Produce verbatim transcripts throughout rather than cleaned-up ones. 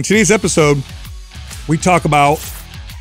In today's episode, we talk about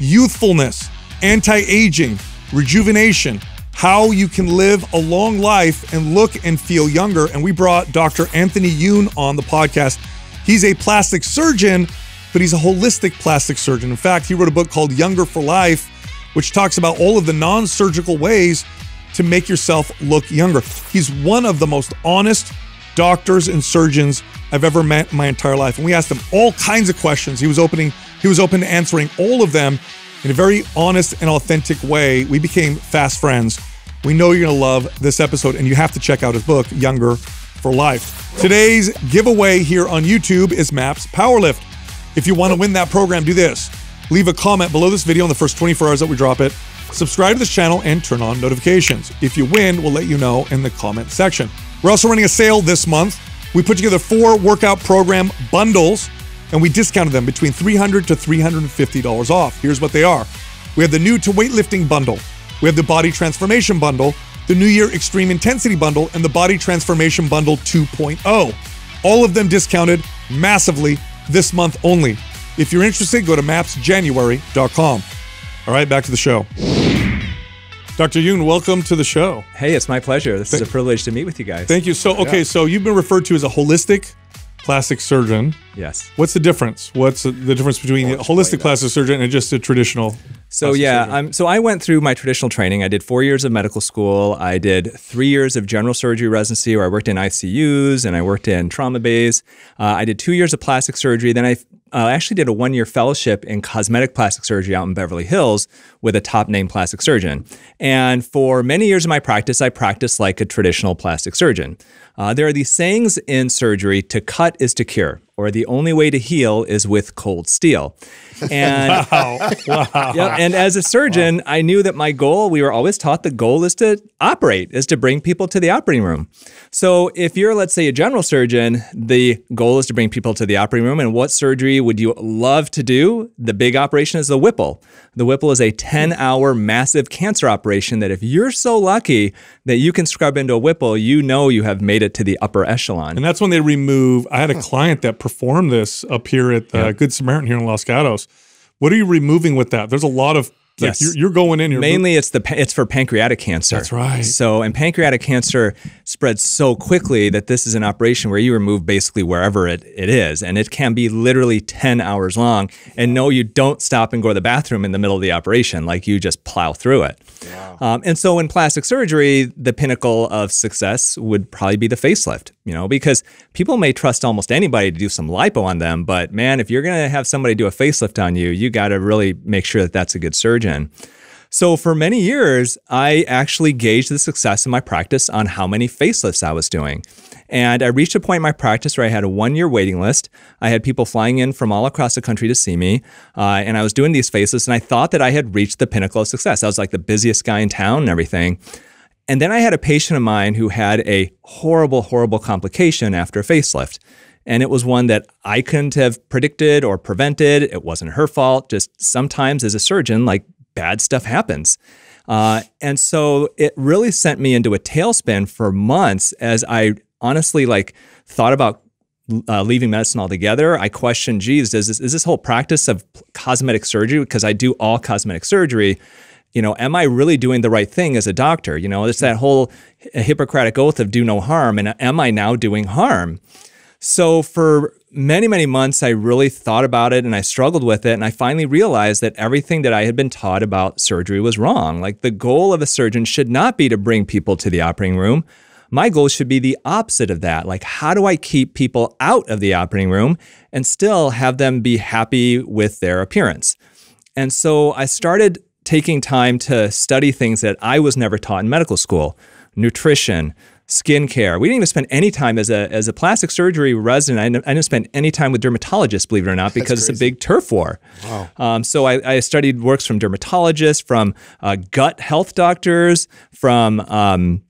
youthfulness, anti-aging, rejuvenation, how you can live a long life and look and feel younger. And we brought Doctor Anthony Youn on the podcast. He's a plastic surgeon, but he's a holistic plastic surgeon. In fact, he wrote a book called Younger for Life, which talks about all of the non-surgical ways to make yourself look younger. He's one of the most honest doctors and surgeons I've ever met in my entire life. And we asked him all kinds of questions. He was opening, he was open to answering all of them in a very honest and authentic way. We became fast friends. We know you're gonna love this episode, and you have to check out his book, Younger for Life. Today's giveaway here on YouTube is Maps Powerlift. If you wanna win that program, do this. Leave a comment below this video in the first twenty-four hours that we drop it. Subscribe to this channel and turn on notifications. If you win, we'll let you know in the comment section. We're also running a sale this month. We put together four workout program bundles, and we discounted them between three hundred to three hundred fifty dollars off. Here's what they are. We have the new to weightlifting bundle. We have the body transformation bundle, the new year extreme intensity bundle, and the body transformation bundle two point oh. All of them discounted massively this month only. If you're interested, go to maps january dot com. All right, back to the show. Doctor Youn, welcome to the show. Hey, it's my pleasure. This Th is a privilege to meet with you guys. Thank you. So, okay, yeah. so you've been referred to as a holistic plastic surgeon. Yes. What's the difference? What's the difference between a holistic plastic surgeon and just a traditional? So yeah, I'm, so I went through my traditional training. I did four years of medical school. I did three years of general surgery residency where I worked in I C Us and I worked in trauma bays. Uh, I did two years of plastic surgery. Then I uh, actually did a one-year fellowship in cosmetic plastic surgery out in Beverly Hills with a top-name plastic surgeon. And for many years of my practice, I practiced like a traditional plastic surgeon. Uh, there are these sayings in surgery, to cut is to cure, or the only way to heal is with cold steel. And, wow. Wow. Yeah, and as a surgeon, wow. I knew that my goal, we were always taught the goal is to operate, is to bring people to the operating room. So if you're, let's say, a general surgeon, the goal is to bring people to the operating room. And what surgery would you love to do? The big operation is the Whipple. The Whipple is a ten hour massive cancer operation that if you're so lucky that you can scrub into a Whipple, you know you have made it to the upper echelon. And that's when they remove, I had a client that perform this up here at the yeah. Good Samaritan here in Los Gatos. What are you removing with that? There's a lot of like yes. you're, you're going in. You're Mainly it's the it's for pancreatic cancer. That's right. So and pancreatic cancer spreads so quickly that this is an operation where you remove basically wherever it, it is. And it can be literally ten hours long. And no, you don't stop and go to the bathroom in the middle of the operation. Like you just plow through it. Wow. Um, and so in plastic surgery, the pinnacle of success would probably be the facelift, you know, because people may trust almost anybody to do some lipo on them. But man, if you're going to have somebody do a facelift on you, you got to really make sure that that's a good surgeon. So for many years, I actually gauged the success of my practice on how many facelifts I was doing. And I reached a point in my practice where I had a one-year waiting list. I had people flying in from all across the country to see me. Uh, and I was doing these facelifts, and I thought that I had reached the pinnacle of success. I was like the busiest guy in town and everything. And then I had a patient of mine who had a horrible, horrible complication after a facelift. And it was one that I couldn't have predicted or prevented. It wasn't her fault. Just sometimes as a surgeon, like bad stuff happens. Uh, and so it really sent me into a tailspin for months as I honestly like thought about uh, leaving medicine altogether. I questioned, geez, does this, is this whole practice of cosmetic surgery, because I do all cosmetic surgery, you know, am I really doing the right thing as a doctor? You know, it's that whole Hippocratic oath of do no harm. And am I now doing harm? So for many, many months, I really thought about it and I struggled with it. And I finally realized that everything that I had been taught about surgery was wrong. Like the goal of a surgeon should not be to bring people to the operating room. My goal should be the opposite of that. Like, how do I keep people out of the operating room and still have them be happy with their appearance? And so I started taking time to study things that I was never taught in medical school, nutrition, skincare. We didn't even spend any time as a as a plastic surgery resident. I didn't, I didn't spend any time with dermatologists, believe it or not, because it's a big turf war. Wow. Um, so I, I studied works from dermatologists, from uh, gut health doctors, from um,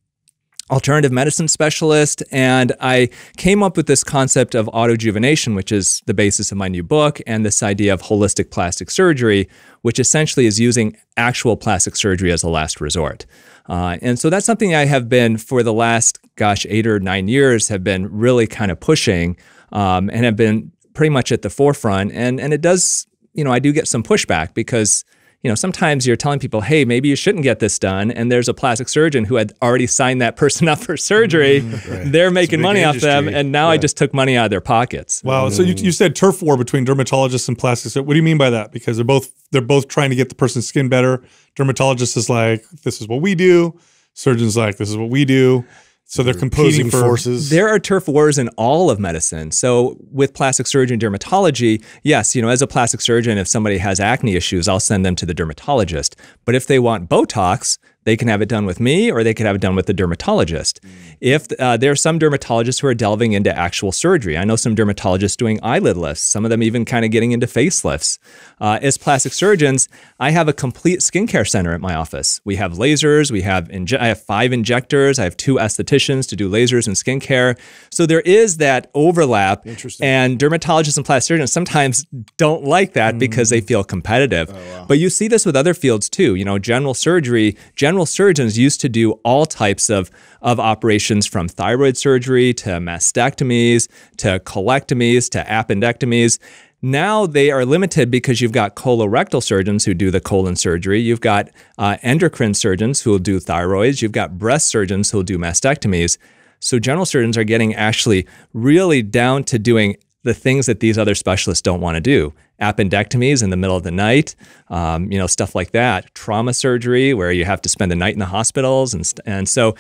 alternative medicine specialists, and I came up with this concept of autojuvenation, which is the basis of my new book, and this idea of holistic plastic surgery, which essentially is using actual plastic surgery as a last resort. Uh, and so that's something I have been for the last, gosh, eight or nine years have been really kind of pushing um, and have been pretty much at the forefront. And, and it does, you know, I do get some pushback because, you know, sometimes you're telling people, hey, maybe you shouldn't get this done. And there's a plastic surgeon who had already signed that person up for surgery. Mm, right. They're making money industry. off them. And now yeah. I just took money out of their pockets. Wow. Mm. So you, you said turf war between dermatologists and plastics. What do you mean by that? Because they're both, they're both trying to get the person's skin better. Dermatologist is like, this is what we do. Surgeon's like, this is what we do. So they're competing for forces. There are turf wars in all of medicine. So with plastic surgery and dermatology, yes, you know, as a plastic surgeon, if somebody has acne issues, I'll send them to the dermatologist. But if they want Botox, they can have it done with me or they can have it done with the dermatologist. If uh, there are some dermatologists who are delving into actual surgery. I know some dermatologists doing eyelid lifts, some of them even kind of getting into facelifts. Uh, as plastic surgeons, I have a complete skincare center at my office. We have lasers, we have I have five injectors, I have two estheticians to do lasers and skincare. So there is that overlap. Interesting. And dermatologists and plastic surgeons sometimes don't like that mm. because they feel competitive. Oh, wow. But you see this with other fields too. You know, general surgery, general surgeons used to do all types of, of operations from thyroid surgery to mastectomies to colectomies to appendectomies. Now they are limited because you've got colorectal surgeons who do the colon surgery. You've got uh, endocrine surgeons who will do thyroids. You've got breast surgeons who will do mastectomies. So general surgeons are getting actually really down to doing the things that these other specialists don't want to do. Appendectomies in the middle of the night, um, you know, stuff like that. Trauma surgery where you have to spend the night in the hospitals. And, st and so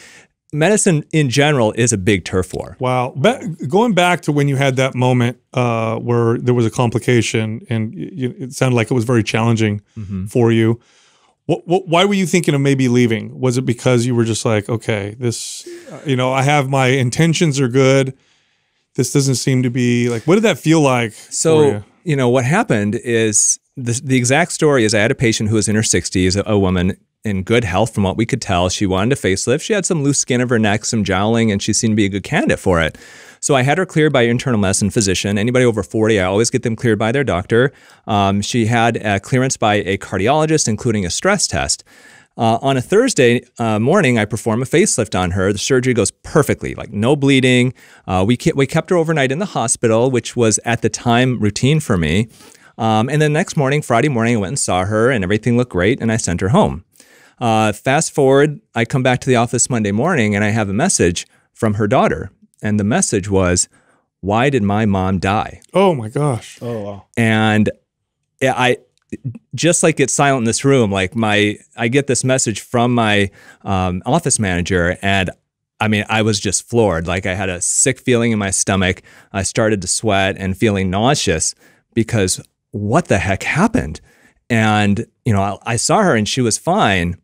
medicine in general is a big turf war. Wow. Be going back to when you had that moment uh, where there was a complication and you, it sounded like it was very challenging mm-hmm. for you. What, what, why were you thinking of maybe leaving? Was it because you were just like, okay, this, you know, I have my intentions are good. This doesn't seem to be like, what did that feel like? So, you? you know, what happened is the, the exact story is I had a patient who was in her sixties, a, a woman in good health from what we could tell. She wanted a facelift. She had some loose skin of her neck, some jowling, and she seemed to be a good candidate for it. So I had her cleared by an internal medicine physician. Anybody over forty, I always get them cleared by their doctor. Um, she had a clearance by a cardiologist, including a stress test. Uh, on a Thursday uh, morning, I perform a facelift on her. The surgery goes perfectly, like no bleeding. Uh, we, ke we kept her overnight in the hospital, which was at the time routine for me. Um, and then next morning, Friday morning, I went and saw her and everything looked great and I sent her home. Uh, fast forward, I come back to the office Monday morning and I have a message from her daughter. And the message was, why did my mom die? Oh my gosh. Oh wow. And I... just like it's silent in this room, like my, I get this message from my um, office manager and I mean, I was just floored. Like I had a sick feeling in my stomach. I started to sweat and feeling nauseous because what the heck happened? And, you know, I, I saw her and she was fine.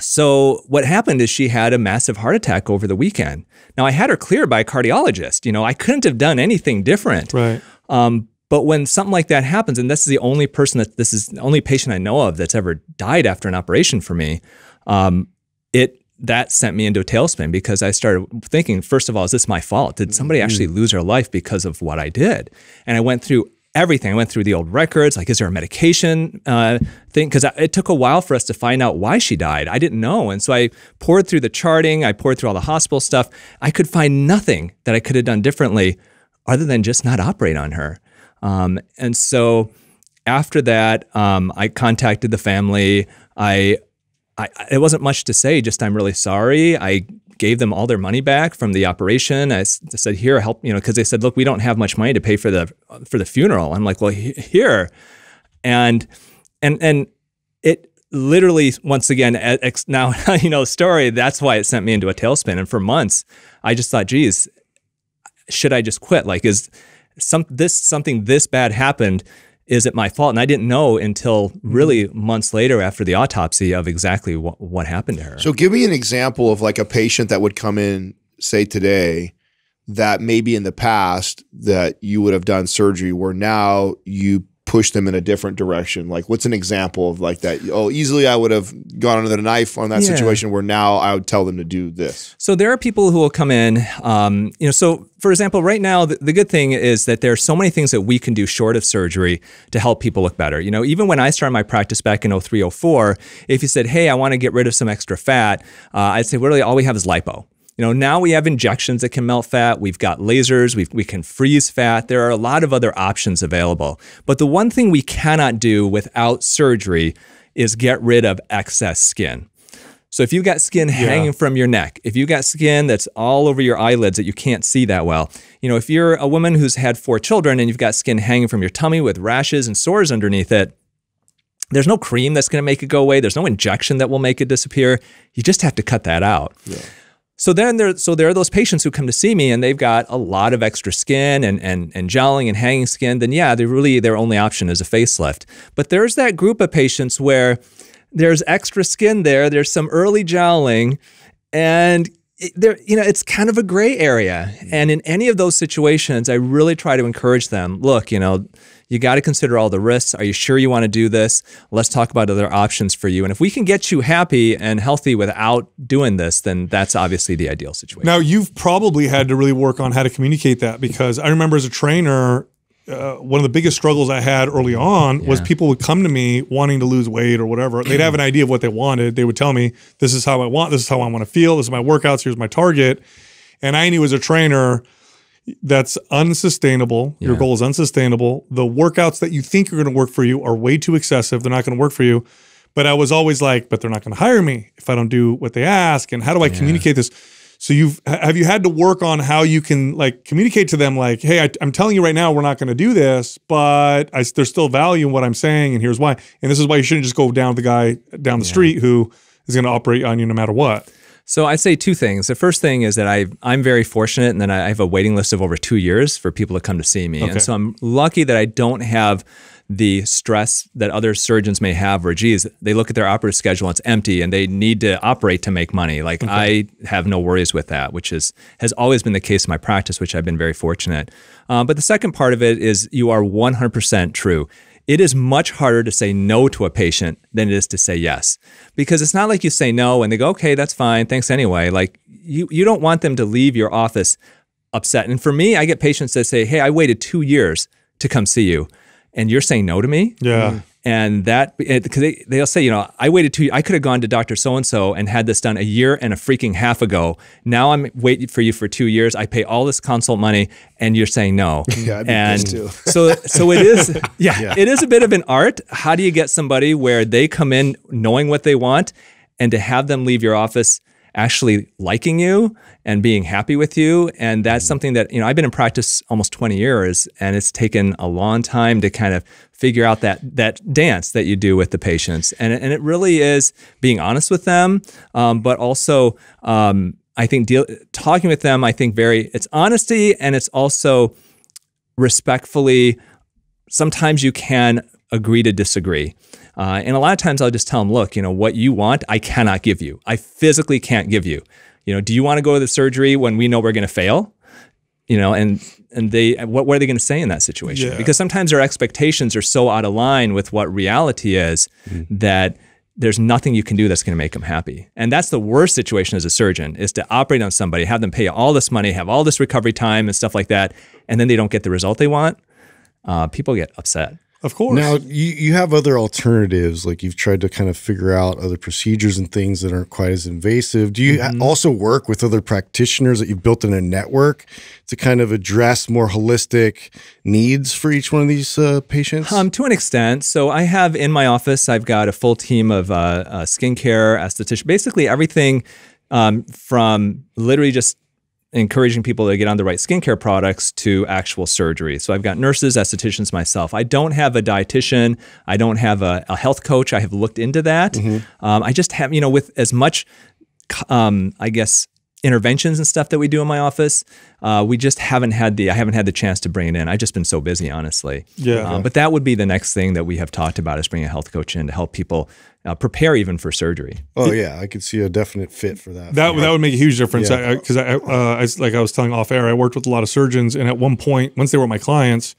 So what happened is she had a massive heart attack over the weekend. Now I had her cleared by a cardiologist. You know, I couldn't have done anything different. Right. Um, But when something like that happens, and this is the only person that this is the only patient I know of that's ever died after an operation for me, um, it that sent me into a tailspin because I started thinking, first of all, is this my fault? Did somebody actually lose their life because of what I did? And I went through everything. I went through the old records, like is there a medication uh, thing? Because it took a while for us to find out why she died. I didn't know. And so I poured through the charting. I poured through all the hospital stuff. I could find nothing that I could have done differently other than just not operate on her. Um, and so after that, um, I contacted the family. I, I, it wasn't much to say, just, I'm really sorry. I gave them all their money back from the operation. I said, here, help, you know, cause they said, look, we don't have much money to pay for the, for the funeral. I'm like, well, he, here. And, and, and it literally, once again, ex now, you know, story, that's why it sent me into a tailspin. And for months, I just thought, geez, should I just quit? Like, is, Some, this, something this bad happened, is it my fault? And I didn't know until really months later after the autopsy of exactly what, what happened to her. So give me an example of like a patient that would come in, say today, that maybe in the past that you would have done surgery where now you push them in a different direction. Like what's an example of like that? Oh, easily I would have gone under the knife on that yeah. situation where now I would tell them to do this. So there are people who will come in, um, you know, so for example, right now, the, the good thing is that there are so many things that we can do short of surgery to help people look better. You know, even when I started my practice back in oh three, oh four, if you said, hey, I want to get rid of some extra fat, uh, I'd say, really, all we have is lipo. You know, now we have injections that can melt fat. We've got lasers. We've, we can freeze fat. There are a lot of other options available. But the one thing we cannot do without surgery is get rid of excess skin. So if you've got skin yeah. hanging from your neck, if you've got skin that's all over your eyelids that you can't see that well, you know, if you're a woman who's had four children and you've got skin hanging from your tummy with rashes and sores underneath it, there's no cream that's going to make it go away. There's no injection that will make it disappear. You just have to cut that out. Yeah. So then there, so there are those patients who come to see me and they've got a lot of extra skin and and and jowling and hanging skin. Then yeah, they really their only option is a facelift. But there's that group of patients where there's extra skin there. There's some early jowling, and it, there you know it's kind of a gray area. And in any of those situations, I really try to encourage them. Look, you know. You got to consider all the risks. Are you sure you want to do this? Let's talk about other options for you. And if we can get you happy and healthy without doing this, then that's obviously the ideal situation. Now, you've probably had to really work on how to communicate that, because I remember as a trainer, uh, one of the biggest struggles I had early on yeah. was people would come to me wanting to lose weight or whatever. They'd have an idea of what they wanted. They would tell me, this is how I want, this is how I want to feel, this is my workouts, here's my target. And I knew as a trainer, that's unsustainable. Your yeah. goal is unsustainable. The workouts that you think are going to work for you are way too excessive. They're not going to work for you. But I was always like, but they're not going to hire me if I don't do what they ask. And how do I yeah. communicate this? So you've, have you had to work on how you can like communicate to them like, hey, I, I'm telling you right now, we're not going to do this, but I, there's still value in what I'm saying. And here's why. And this is why you shouldn't just go down with the guy down the yeah. street who is going to operate on you no matter what. So I'd say two things. The first thing is that I, I'm very fortunate, and then I have a waiting list of over two years for people to come to see me. Okay. And so I'm lucky that I don't have the stress that other surgeons may have where, geez, they look at their operative schedule and it's empty and they need to operate to make money. Like okay. I have no worries with that, which is has always been the case in my practice, which I've been very fortunate. Uh, but the second part of it is you are one hundred percent true. It is much harder to say no to a patient than it is to say yes, because it's not like you say no and they go, okay, that's fine, thanks anyway. Like you, you don't want them to leave your office upset. And for me, I get patients that say, hey, I waited two years to come see you and you're saying no to me. Yeah. And that, because they, they'll say, you know, I waited two years, I could have gone to Doctor So-and-so and had this done a year and a freaking half ago. Now I'm waiting for you for two years. I pay all this consult money and you're saying no. Yeah, I'd be and pissed too. so, so it is, yeah, yeah, it is a bit of an art. How do you get somebody where they come in knowing what they want and to have them leave your office actually liking you and being happy with you? And that's something that, you know, I've been in practice almost twenty years and it's taken a long time to kind of figure out that that dance that you do with the patients. And, and it really is being honest with them, um, but also um, I think deal, talking with them, I think very, it's honesty and it's also respectfully, sometimes you can agree to disagree. Uh, and a lot of times I'll just tell them, look, you know, what you want, I cannot give you. I physically can't give you. You know, do you want to go to the surgery when we know we're going to fail? You know, and and they, what, what are they going to say in that situation? Yeah. Because sometimes our expectations are so out of line with what reality is mm-hmm. that there's nothing you can do that's going to make them happy. And that's the worst situation as a surgeon, is to operate on somebody, have them pay all this money, have all this recovery time and stuff like that, and then they don't get the result they want. Uh, people get upset. Of course. Now, you, you have other alternatives, like you've tried to kind of figure out other procedures and things that aren't quite as invasive. Do you mm-hmm. also work with other practitioners that you've built in a network to kind of address more holistic needs for each one of these uh, patients? Um, to an extent. So I have in my office, I've got a full team of uh, uh, skincare, esthetician, basically everything um, from literally just encouraging people to get on the right skincare products to actual surgery. So I've got nurses, estheticians myself. I don't have a dietitian. I don't have a, a health coach. I have looked into that. Mm-hmm. um, I just have, you know, with as much, um, I guess, interventions and stuff that we do in my office, uh, we just haven't had the, I haven't had the chance to bring it in. I've just been so busy, honestly. Yeah. Um, but that would be the next thing that we have talked about, is bringing a health coach in to help people uh, prepare even for surgery. Oh yeah. I could see a definite fit for that. That, that would make a huge difference. Yeah. I, I, Cause I, uh, I, like I was telling off air, I worked with a lot of surgeons, and at one point, once they were my clients,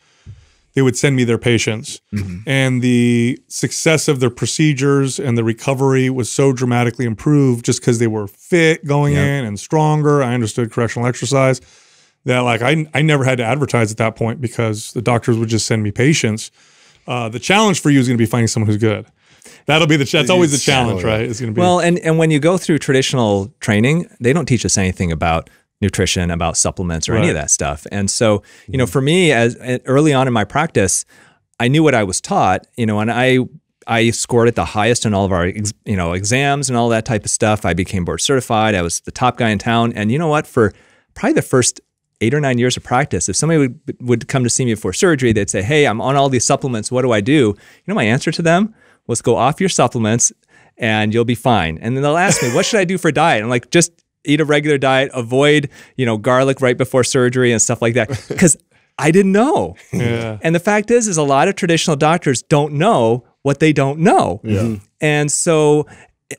they would send me their patients, mm-hmm. and the success of their procedures and the recovery was so dramatically improved just because they were fit going yeah. in and stronger. I understood correctional exercise, that like I, I never had to advertise at that point because the doctors would just send me patients. Uh, the challenge for you is going to be finding someone who's good. That'll be the that's always the challenge, right? It's going to be well, and and when you go through traditional training, they don't teach us anything about nutrition, about supplements, or right. any of that stuff. And so, you know, for me, as early on in my practice, I knew what I was taught, you know, and I I scored at the highest in all of our, you know, exams and all that type of stuff. I became board certified. I was the top guy in town. And you know what? For probably the first eight or nine years of practice, if somebody would would come to see me before surgery, they'd say, "Hey, I'm on all these supplements. What do I do?" You know, my answer to them was, "Go off your supplements, and you'll be fine." And then they'll ask me, "What should I do for diet?" I'm like, "Just eat a regular diet. Avoid, you know, garlic right before surgery and stuff like that." Because I didn't know. Yeah. And the fact is, is a lot of traditional doctors don't know what they don't know. Yeah. And so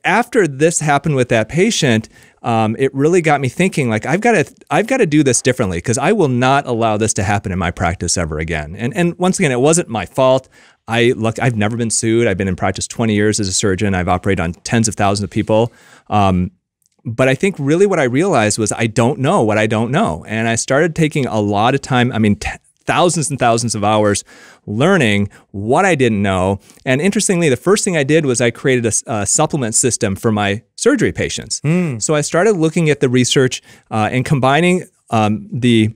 after this happened with that patient, um, it really got me thinking, like, I've got to, I've got to do this differently, because I will not allow this to happen in my practice ever again. And and once again, it wasn't my fault. I look, I've never been sued. I've been in practice twenty years as a surgeon. I've operated on tens of thousands of people. Um, but I think really what I realized was I don't know what I don't know. And I started taking a lot of time. I mean, t thousands and thousands of hours learning what I didn't know. And interestingly, the first thing I did was I created a, a supplement system for my surgery patients. Mm. So I started looking at the research uh, and combining um, the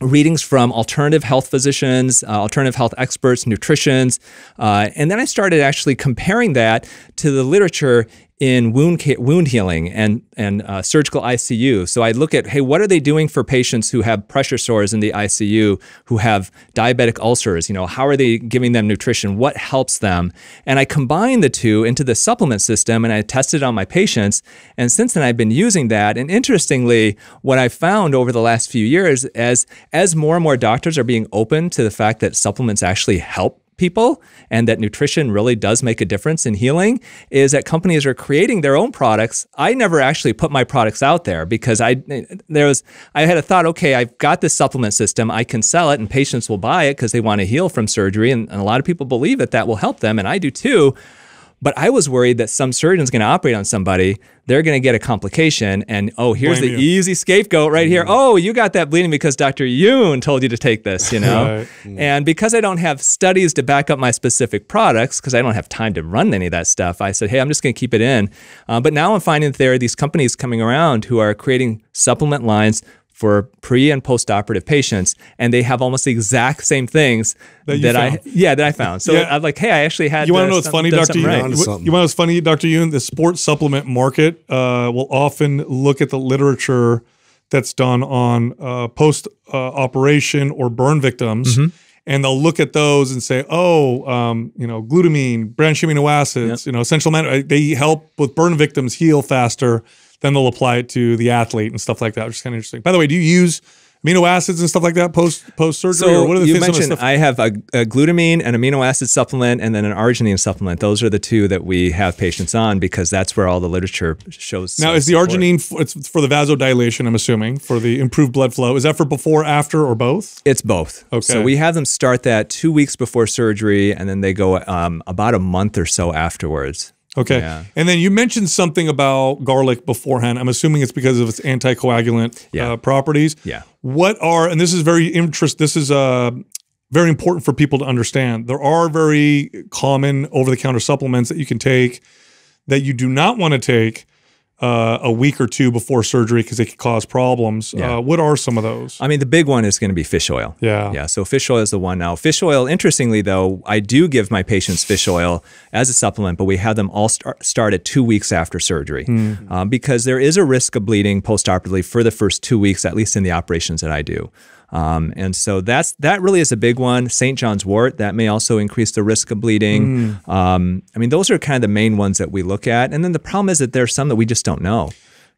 readings from alternative health physicians, uh, alternative health experts, nutritionists. Uh, and then I started actually comparing that to the literature in wound care, wound healing and, and uh, surgical I C U. So I look at, hey, what are they doing for patients who have pressure sores in the I C U, who have diabetic ulcers? You know, how are they giving them nutrition? What helps them? And I combine the two into the supplement system, and I tested it on my patients. And since then, I've been using that. And interestingly, what I found over the last few years, as, as more and more doctors are being open to the fact that supplements actually help people and that nutrition really does make a difference in healing, is that companies are creating their own products. I never actually put my products out there because I there was I had a thought, okay, I've got this supplement system, I can sell it and patients will buy it because they want to heal from surgery, and, and a lot of people believe that that will help them, and I do too. But I was worried that some surgeon's going to operate on somebody, they're going to get a complication, and oh, here's Blame the you. easy scapegoat right mm-hmm. here. Oh, you got that bleeding because Doctor Youn told you to take this, you know? Right. And because I don't have studies to back up my specific products, because I don't have time to run any of that stuff, I said, hey, I'm just going to keep it in. Uh, but now I'm finding that there are these companies coming around who are creating supplement lines for pre and post-operative patients, and they have almost the exact same things that, that I, yeah, that I found. So yeah. I'm like, hey, I actually had. You want to know what's funny, Doctor Youn? You want to know what's funny, Doctor Youn? The sports supplement market uh, will often look at the literature that's done on uh, post-operation uh, or burn victims, mm-hmm. and they'll look at those and say, oh, um, you know, glutamine, branched amino acids, yep. you know, essential matter, they help with burn victims heal faster. Then they'll apply it to the athlete and stuff like that, which is kind of interesting. By the way, do you use amino acids and stuff like that post post surgery? So or what are the you things mentioned stuff? I have a, a glutamine, an amino acid supplement, and then an arginine supplement. Those are the two that we have patients on because that's where all the literature shows. Now, is the support. arginine for, it's for the vasodilation? I'm assuming for the improved blood flow. Is that for before, after, or both? It's both. Okay. So we have them start that two weeks before surgery, and then they go um, about a month or so afterwards. Okay. Yeah. And then you mentioned something about garlic beforehand. I'm assuming it's because of its anticoagulant yeah. uh, properties. Yeah. What are, and this is very interest, this is uh, very important for people to understand. There are very common over-the-counter supplements that you can take that you do not want to take Uh, a week or two before surgery because they could cause problems. Yeah. Uh, what are some of those? I mean, the big one is going to be fish oil. Yeah. Yeah. So fish oil is the one now. Fish oil, interestingly though, I do give my patients fish oil as a supplement, but we have them all start, start at two weeks after surgery mm. um, because there is a risk of bleeding postoperatively for the first two weeks, at least in the operations that I do. Um, and so that's, that really is a big one. Saint John's wort, that may also increase the risk of bleeding. Mm. Um, I mean, those are kind of the main ones that we look at. And then the problem is that there's some that we just don't know.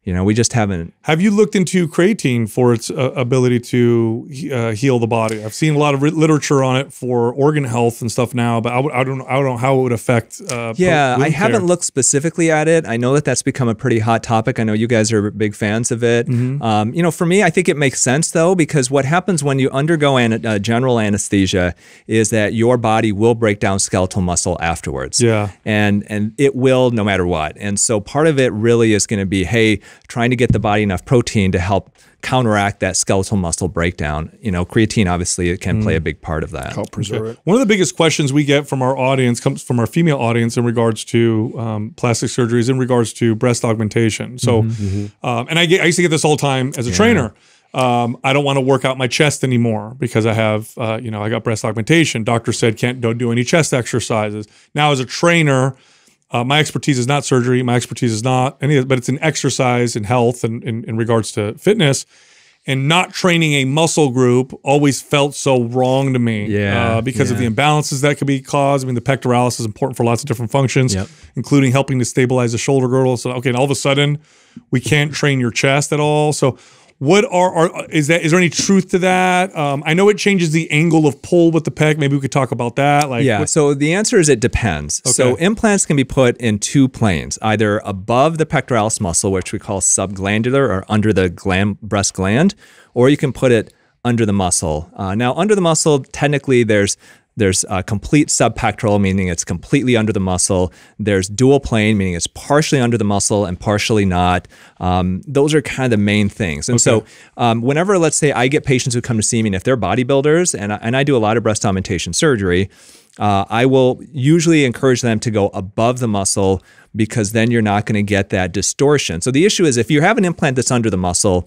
You know, we just haven't. Have you looked into creatine for its uh, ability to uh, heal the body? I've seen a lot of literature on it for organ health and stuff now, but I, I don't, I don't know how it would affect. Uh, yeah, I haven't looked specifically at it. I know that that's become a pretty hot topic. I know you guys are big fans of it. Mm-hmm. um, you know, for me, I think it makes sense though, because what happens when you undergo an, uh, general anesthesia is that your body will break down skeletal muscle afterwards. Yeah, and and it will no matter what. And so part of it really is going to be, hey. trying to get the body enough protein to help counteract that skeletal muscle breakdown. You know, creatine, obviously, it can mm. play a big part of that. Help preserve okay. it. One of the biggest questions we get from our audience comes from our female audience in regards to um, plastic surgeries, in regards to breast augmentation. So, mm-hmm. um, and I, get, I used to get this all the time as a yeah. trainer. Um, I don't want to work out my chest anymore because I have, uh, you know, I got breast augmentation. Doctor said, can't don't do any chest exercises. Now as a trainer, uh, my expertise is not surgery. My expertise is not any, but it's in exercise and health and in regards to fitness, and not training a muscle group always felt so wrong to me yeah, uh, because yeah. of the imbalances that could be caused. I mean, the pectoralis is important for lots of different functions, yep. including helping to stabilize the shoulder girdle. So, okay. And all of a sudden we can't train your chest at all. So, What are, are is that? Is there any truth to that? Um, I know it changes the angle of pull with the pec. Maybe we could talk about that. Like, yeah. What? So the answer is it depends. Okay. So implants can be put in two planes, either above the pectoralis muscle, which we call subglandular or under the gland, breast gland, or you can put it under the muscle. Uh, now, under the muscle, technically, there's There's uh, complete subpectoral, meaning it's completely under the muscle. There's dual plane, meaning it's partially under the muscle and partially not. Um, those are kind of the main things. And okay. so um, whenever, let's say, I get patients who come to see me, and if they're bodybuilders, and I, and I do a lot of breast augmentation surgery, uh, I will usually encourage them to go above the muscle, because then you're not going to get that distortion. So the issue is, if you have an implant that's under the muscle,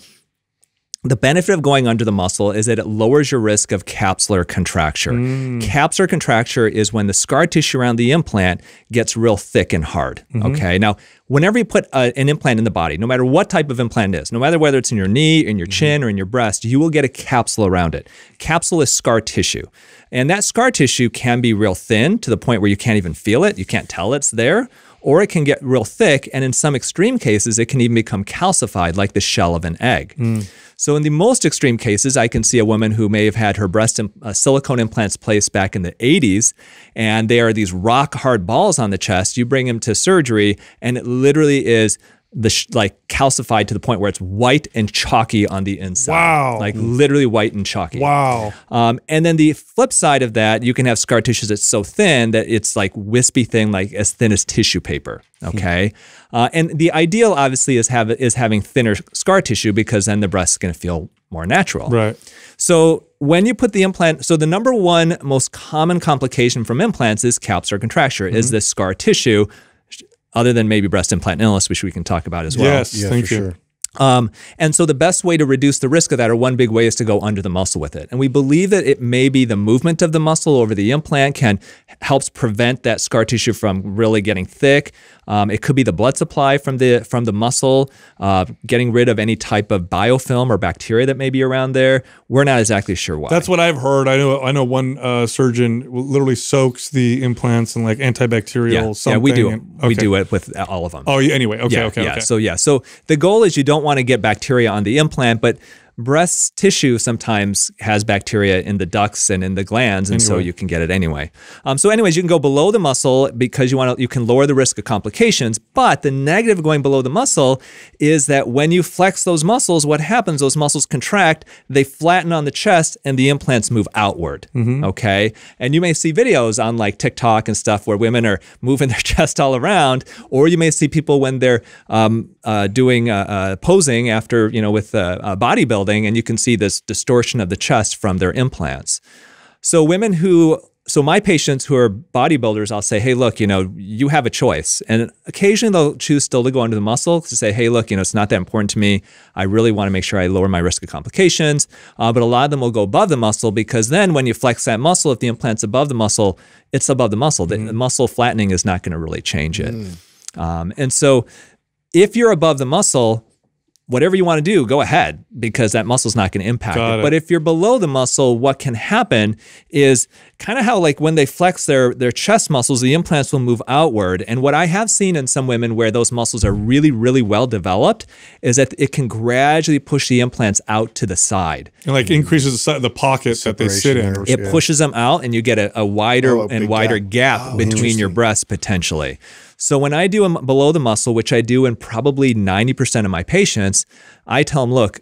the benefit of going under the muscle is that it lowers your risk of capsular contracture. Mm. Capsular contracture is when the scar tissue around the implant gets real thick and hard. Mm-hmm. Okay. Now, whenever you put a, an implant in the body, no matter what type of implant it is, no matter whether it's in your knee, in your mm-hmm. chin, or in your breast, you will get a capsule around it. Capsule is scar tissue. And that scar tissue can be real thin to the point where you can't even feel it. You can't tell it's there. Or it can get real thick, and in some extreme cases, it can even become calcified like the shell of an egg. Mm. So in the most extreme cases, I can see a woman who may have had her breast imp uh, silicone implants placed back in the eighties, and they are these rock hard balls on the chest. You bring them to surgery, and it literally is the sh like calcified to the point where it's white and chalky on the inside. Wow. Like literally white and chalky. Wow. Um, and then the flip side of that, you can have scar tissue that's so thin that it's like wispy thing, like as thin as tissue paper. Okay. uh, and the ideal obviously is have is having thinner scar tissue, because then the breast is going to feel more natural. Right. So when you put the implant, so the number one most common complication from implants is capsular contracture, mm-hmm. is this scar tissue, other than maybe breast implant illness, which we can talk about as well. Yes, yeah, thank for you. Sure. Um, and so the best way to reduce the risk of that, or one big way, is to go under the muscle with it. And we believe that it may be the movement of the muscle over the implant can helps prevent that scar tissue from really getting thick. Um, it could be the blood supply from the from the muscle, uh, getting rid of any type of biofilm or bacteria that may be around there. We're not exactly sure why. That's what I've heard. I know I know one uh, surgeon literally soaks the implants in like antibacterial yeah. something. Yeah, we do. And, okay. We do it with all of them. Oh, anyway. Okay, yeah, okay, yeah. okay. So yeah. So the goal is you don't want to get bacteria on the implant, but breast tissue sometimes has bacteria in the ducts and in the glands, and anyway. so you can get it anyway. Um, so anyways, you can go below the muscle because you want to, you can lower the risk of complications, but the negative of going below the muscle is that when you flex those muscles, what happens, those muscles contract, they flatten on the chest, and the implants move outward, mm-hmm. okay? And you may see videos on like TikTok and stuff where women are moving their chest all around, or you may see people when they're um, uh, doing uh, uh, posing after, you know, with uh, uh, bodybuilding, and you can see this distortion of the chest from their implants. So women who, so my patients who are bodybuilders, I'll say, hey, look, you know, you have a choice. And occasionally they'll choose still to go under the muscle to say, hey, look, you know, it's not that important to me. I really want to make sure I lower my risk of complications. Uh, but a lot of them will go above the muscle, because then when you flex that muscle, if the implant's above the muscle, it's above the muscle. Mm-hmm. The muscle flattening is not going to really change it. Mm. Um, and so if you're above the muscle, whatever you want to do, go ahead, because that muscle's not going to impact it. it. But if you're below the muscle, what can happen is kind of how like when they flex their, their chest muscles, the implants will move outward. And what I have seen in some women where those muscles are really, really well developed is that it can gradually push the implants out to the side. And like increases the, side, the pocket Separation that they sit in. Or, it yeah. pushes them out, and you get a, a wider oh, a and wider gap, gap oh, between your breasts potentially. So when I do them below the muscle, which I do in probably ninety percent of my patients, I tell them, look,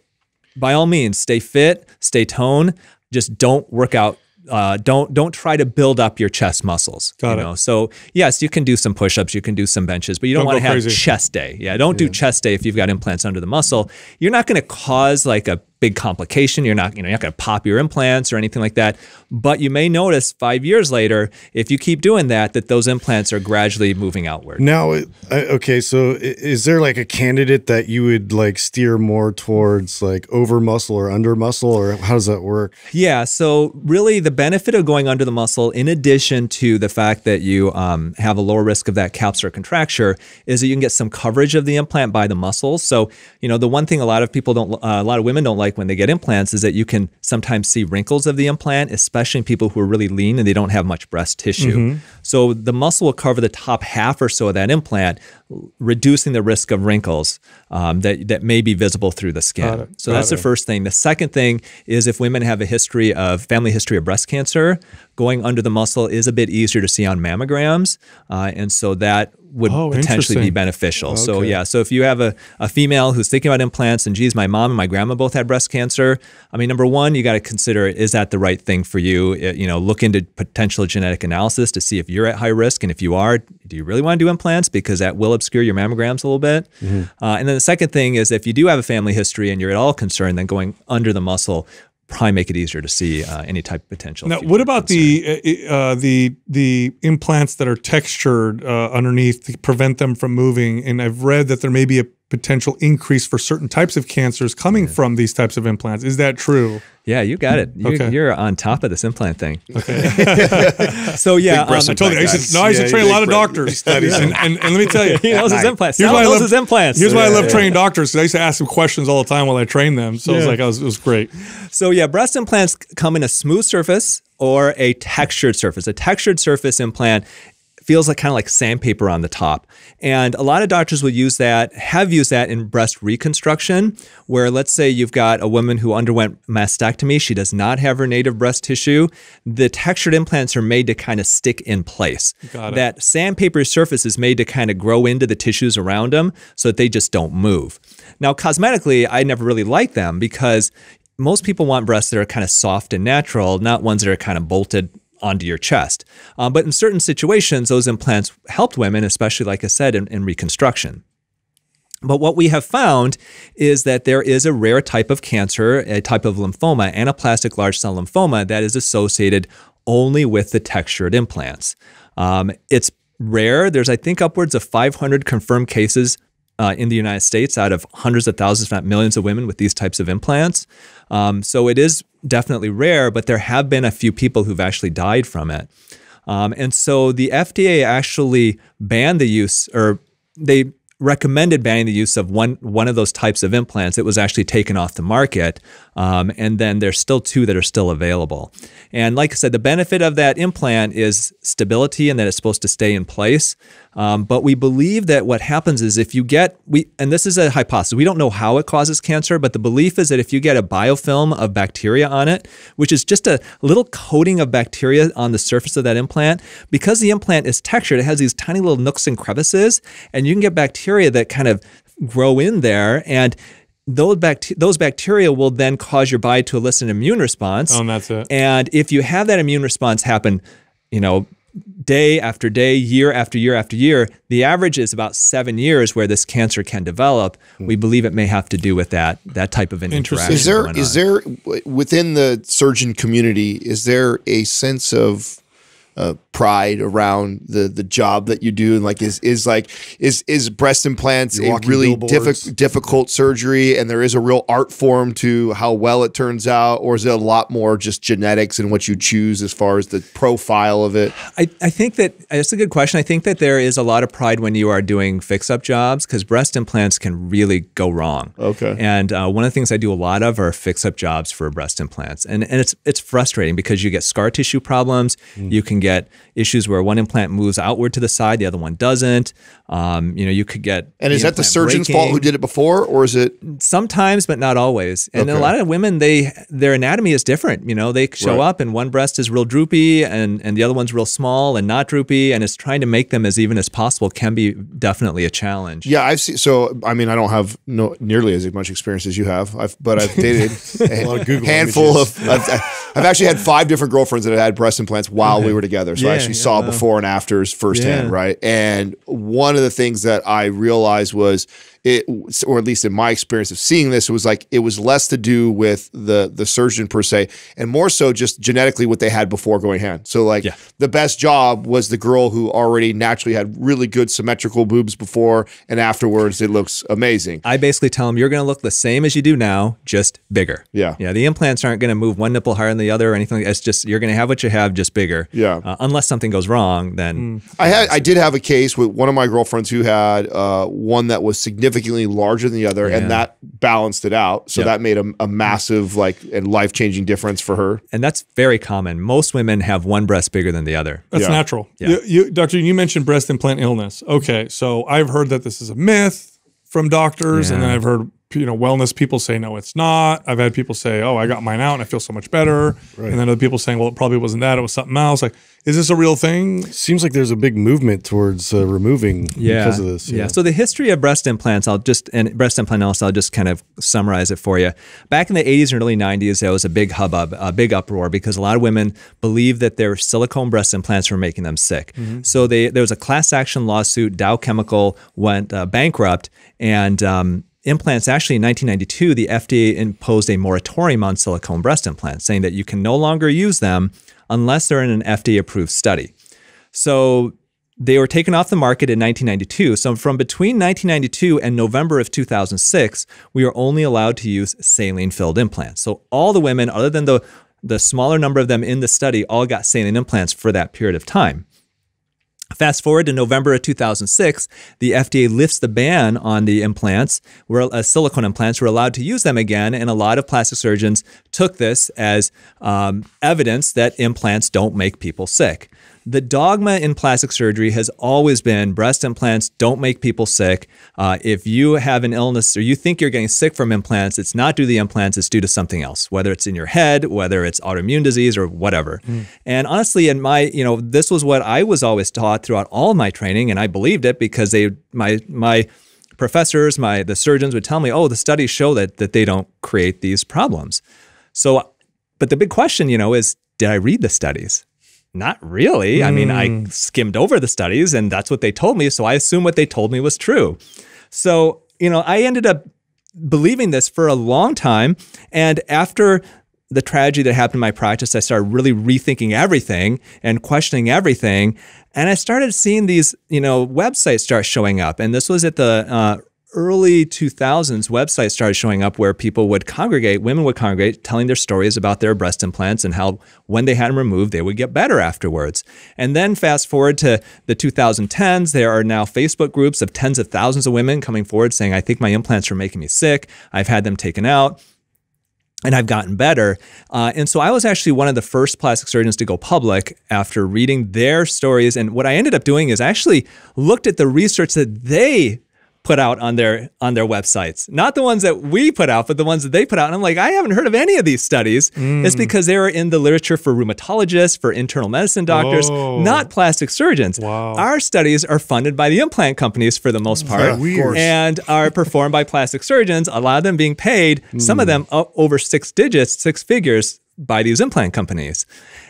by all means, stay fit, stay toned, just don't work out Uh, don't don't try to build up your chest muscles. Got you know? It. So yes, you can do some push-ups, you can do some benches, but you don't, don't want to have crazy. chest day. Yeah, don't yeah. do chest day if you've got implants under the muscle. You're not going to cause like a big complication. You're not, you know, you're not going to pop your implants or anything like that. But you may notice five years later, if you keep doing that, that those implants are gradually moving outward. Now, okay, so is there like a candidate that you would like steer more towards, like over muscle or under muscle, or how does that work? Yeah, so really the benefit of going under the muscle, in addition to the fact that you um, have a lower risk of that capsular contracture, is that you can get some coverage of the implant by the muscles. So, you know, the one thing a lot of people don't, uh, a lot of women don't like when they get implants is that you can sometimes see wrinkles of the implant, especially in people who are really lean and they don't have much breast tissue. Mm-hmm. So the muscle will cover the top half or so of that implant, reducing the risk of wrinkles um, that, that may be visible through the skin. So Got that's it. the first thing. The second thing is if women have a history of, family history of breast cancer, going under the muscle is a bit easier to see on mammograms. Uh, and so that would oh, potentially be beneficial. Okay. So yeah, so if you have a, a female who's thinking about implants and geez, my mom and my grandma both had breast cancer, I mean, number one, you got to consider, is that the right thing for you? It, you know, look into potential genetic analysis to see if you're at high risk. And if you are, do you really want to do implants? Because that will obscure your mammograms a little bit. Mm-hmm. uh, and then the second thing is if you do have a family history and you're at all concerned, then going under the muscle probably make it easier to see uh, any type of potential. Now, what about concern. the uh, the the implants that are textured uh, underneath to prevent them from moving? And I've read that there may be a potential increase for certain types of cancers coming yeah. from these types of implants. Is that true? Yeah, you got it. You, okay. You're on top of this implant thing. Okay. So yeah, um, I told you. I used to, no, I used yeah, to train a lot of doctors. And, and, and let me tell you, he knows his implants. Here's why I love his implants. Here's why I love training doctors, because I used to ask them questions all the time while I trained them. So yeah. it was like I was, it was great. So yeah, breast implants come in a smooth surface or a textured surface. A textured surface implant feels like kind of like sandpaper on the top. And a lot of doctors will use that, have used that in breast reconstruction, where let's say you've got a woman who underwent mastectomy, she does not have her native breast tissue. The textured implants are made to kind of stick in place. Got it. That sandpaper surface is made to kind of grow into the tissues around them so that they just don't move. Now, cosmetically, I never really liked them because most people want breasts that are kind of soft and natural, not ones that are kind of bolted onto your chest. Um, but in certain situations, those implants helped women, especially, like I said, in, in reconstruction. But what we have found is that there is a rare type of cancer, a type of lymphoma, anaplastic large cell lymphoma, that is associated only with the textured implants. Um, it's rare. There's, I think, upwards of five hundred confirmed cases Uh, in the United States out of hundreds of thousands, if not millions of women with these types of implants. Um, so it is definitely rare, but there have been a few people who've actually died from it. Um, and so the F D A actually banned the use, or they recommended banning the use of one, one of those types of implants. It was actually taken off the market. Um, and then there's still two that are still available. And like I said, the benefit of that implant is stability and that it's supposed to stay in place. Um, but we believe that what happens is if you get, we and this is a hypothesis, we don't know how it causes cancer, but the belief is that if you get a biofilm of bacteria on it, which is just a little coating of bacteria on the surface of that implant, because the implant is textured, it has these tiny little nooks and crevices, and you can get bacteria that kind of grow in there, and Those, bacter those bacteria will then cause your body to elicit an immune response. Oh, and that's it. And if you have that immune response happen, you know, day after day, year after year after year, the average is about seven years where this cancer can develop. We believe it may have to do with that that type of an interaction. Is there, is there, within the surgeon community, is there a sense of Uh, pride around the the job that you do, and like is is like is is breast implants a really diffi difficult surgery, and there is a real art form to how well it turns out, or is it a lot more just genetics and what you choose as far as the profile of it? I, I think that it's a good question. I think that there is a lot of pride when you are doing fix-up jobs, because breast implants can really go wrong. Okay. And uh, one of the things I do a lot of are fix-up jobs for breast implants, and and it's it's frustrating because you get scar tissue problems, mm. you can get issues where one implant moves outward to the side, the other one doesn't. Um, you know, you could get... And is that the surgeon's fault who did it before, or is it... Sometimes, but not always. And okay. a lot of women, they their anatomy is different. You know, they show right. up and one breast is real droopy and, and the other one's real small and not droopy, and it's trying to make them as even as possible can be definitely a challenge. Yeah, I've seen... So, I mean, I don't have no, nearly as much experience as you have, I've, but I've dated a, a lot of Google handful images. of... I've, I've actually had five different girlfriends that had breast implants while mm-hmm. we were together. So yeah, I actually yeah, saw wow. before and afters firsthand, yeah. right? And one of the things that I realized was... It, or at least in my experience of seeing this, it was like it was less to do with the the surgeon per se, and more so just genetically what they had before going hand. So like yeah. the best job was the girl who already naturally had really good symmetrical boobs before, and afterwards it looks amazing. I basically tell them you're going to look the same as you do now, just bigger. Yeah, yeah. The implants aren't going to move one nipple higher than the other or anything. It's just you're going to have what you have, just bigger. Yeah. Uh, unless something goes wrong, then mm. I had I did have a case with one of my girlfriends who had uh, one that was significant. significantly larger than the other, yeah. and that balanced it out. So yep. that made a, a massive like and life-changing difference for her. And that's very common. Most women have one breast bigger than the other. That's yeah. natural. Yeah. You, you, Doctor, you mentioned breast implant illness. Okay, so I've heard that this is a myth from doctors, yeah. and then I've heard you know wellness people say, no, it's not. I've had people say, oh, I got mine out and I feel so much better. Right. And then other people saying, well, it probably wasn't that. It was something else. Like, is this a real thing? Seems like there's a big movement towards uh, removing yeah. because of this. Yeah. yeah. So the history of breast implants, I'll just, and breast implant illness, I'll just kind of summarize it for you. Back in the eighties and early nineties, there was a big hubbub, a big uproar, because a lot of women believed that their silicone breast implants were making them sick. Mm-hmm. So they, there was a class action lawsuit. Dow Chemical went uh, bankrupt, and um, implants, actually in nineteen ninety-two, the F D A imposed a moratorium on silicone breast implants, saying that you can no longer use them unless they're in an F D A-approved study. So they were taken off the market in nineteen ninety-two. So from between nineteen ninety-two and November of two thousand six, we were only allowed to use saline-filled implants. So all the women, other than the, the smaller number of them in the study, all got saline implants for that period of time. Fast forward to November of two thousand six, the F D A lifts the ban on the implants, where uh, silicone implants were allowed to use them again, and a lot of plastic surgeons took this as um, evidence that implants don't make people sick. The dogma in plastic surgery has always been breast implants don't make people sick. Uh, if you have an illness or you think you're getting sick from implants, it's not due to the implants, it's due to something else, whether it's in your head, whether it's autoimmune disease or whatever. Mm. And honestly, in my, you know, this was what I was always taught throughout all my training, and I believed it because they, my, my professors, my, the surgeons would tell me, oh, the studies show that, that they don't create these problems. So, but the big question, you know, is did I read the studies? Not really. Mm. I mean, I skimmed over the studies and that's what they told me. So I assumed what they told me was true. So, you know, I ended up believing this for a long time. And after the tragedy that happened in my practice, I started really rethinking everything and questioning everything. And I started seeing these, you know, websites start showing up. And this was at the uh, early two thousands, websites started showing up where people would congregate, women would congregate, telling their stories about their breast implants and how when they had them removed, they would get better afterwards. And then fast forward to the two thousand tens, there are now Facebook groups of tens of thousands of women coming forward saying, I think my implants are making me sick. I've had them taken out and I've gotten better. Uh, and so I was actually one of the first plastic surgeons to go public after reading their stories. And what I ended up doing is I actually looked at the research that they put out on their on their websites. Not the ones that we put out, but the ones that they put out. And I'm like, I haven't heard of any of these studies. Mm. It's because they were in the literature for rheumatologists, for internal medicine doctors, oh. not plastic surgeons. Wow. Our studies are funded by the implant companies for the most part, yeah, and are performed by plastic surgeons, a lot of them being paid, mm. some of them over six digits, six figures, by these implant companies.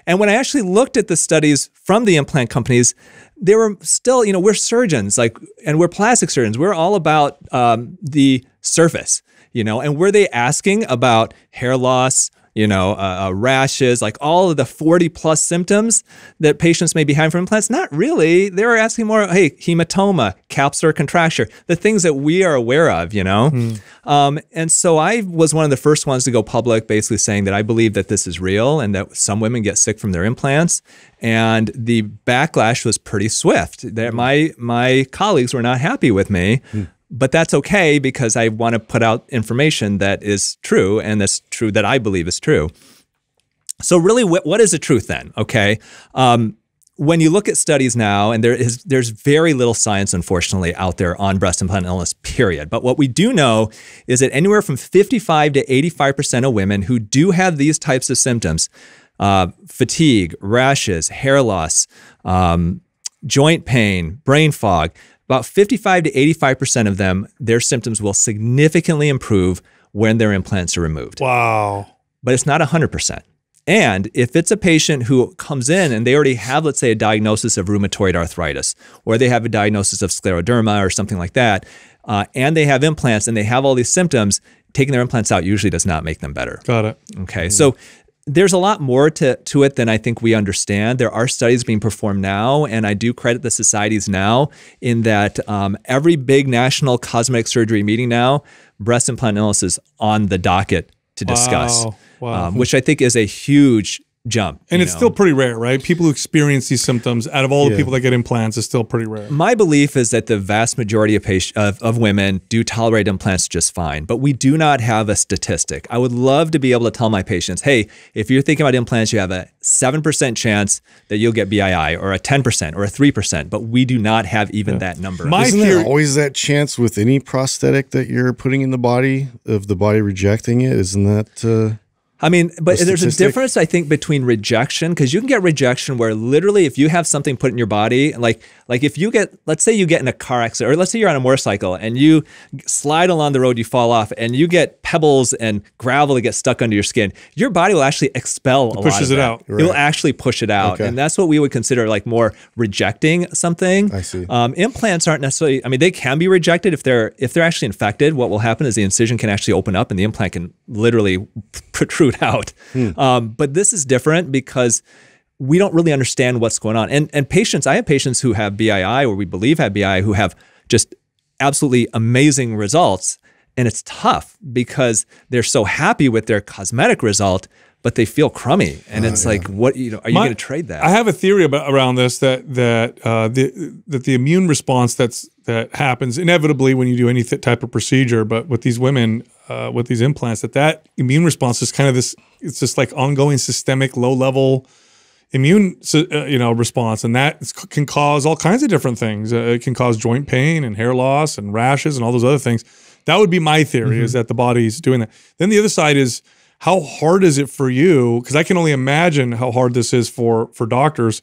And when I actually looked at the studies from the implant companies, they were still, you know, we're surgeons, like, and we're plastic surgeons. We're all about um, the surface, you know, and were they asking about hair loss, you know, uh, uh, rashes, like all of the forty plus symptoms that patients may be having from implants? Not really. They were asking more, hey, hematoma, capsular contracture, the things that we are aware of, you know? Mm. Um, and so I was one of the first ones to go public, basically saying that I believe that this is real and that some women get sick from their implants. And the backlash was pretty swift. That my, my colleagues were not happy with me. Mm. But that's okay, because I want to put out information that is true and that's true that I believe is true. So really, wh what is the truth then? Okay. Um, when you look at studies now, and there is, there's very little science, unfortunately, out there on breast implant illness, period. But what we do know is that anywhere from fifty-five to eighty-five percent of women who do have these types of symptoms, uh, fatigue, rashes, hair loss, um, joint pain, brain fog, about fifty-five to eighty-five percent of them, their symptoms will significantly improve when their implants are removed. Wow. But it's not one hundred percent. And if it's a patient who comes in and they already have, let's say, a diagnosis of rheumatoid arthritis, or they have a diagnosis of scleroderma or something like that, uh, and they have implants and they have all these symptoms, taking their implants out usually does not make them better. Got it. Okay. Mm. So there's a lot more to, to it than I think we understand. There are studies being performed now, and I do credit the societies now in that um, every big national cosmetic surgery meeting now, breast implant illness is on the docket to discuss. Wow. Wow. Um, which I think is a huge jump. And it's know. still pretty rare, right? People who experience these symptoms, out of all yeah. the people that get implants, is still pretty rare. My belief is that the vast majority of, patient, of, of women do tolerate implants just fine, but we do not have a statistic. I would love to be able to tell my patients, hey, if you're thinking about implants, you have a seven percent chance that you'll get B I I, or a ten percent or a three percent, but we do not have even yeah. that number. My Isn't there always that chance with any prosthetic that you're putting in the body of the body rejecting it? Isn't that... Uh... I mean, but a there's a difference, I think, between rejection, because you can get rejection where literally if you have something put in your body, like like if you get, let's say you get in a car accident, or let's say you're on a motorcycle and you slide along the road, you fall off, and you get pebbles and gravel that get stuck under your skin, your body will actually expel it a lot of that. Pushes it out. Right. It will actually push it out. Okay. And that's what we would consider like more rejecting something. I see. Um, implants aren't necessarily, I mean, they can be rejected if they're, if they're actually infected. What will happen is the incision can actually open up and the implant can literally protrude out. Hmm. Um, but this is different because we don't really understand what's going on. And and patients, I have patients who have B I I, or we believe have B I I, who have just absolutely amazing results. And it's tough because they're so happy with their cosmetic result, but they feel crummy. And oh, it's yeah. like, what, you know, are My, you going to trade that? I have a theory about around this that that uh, the that the immune response that's that happens inevitably when you do any type of procedure, but with these women. Uh, with these implants, that that immune response is kind of this, it's just like ongoing systemic low level immune, uh, you know, response. And that is, can cause all kinds of different things. Uh, it can cause joint pain and hair loss and rashes and all those other things. That would be my theory, mm-hmm. is that the body's doing that. Then the other side is, how hard is it for you? Because I can only imagine how hard this is for, for doctors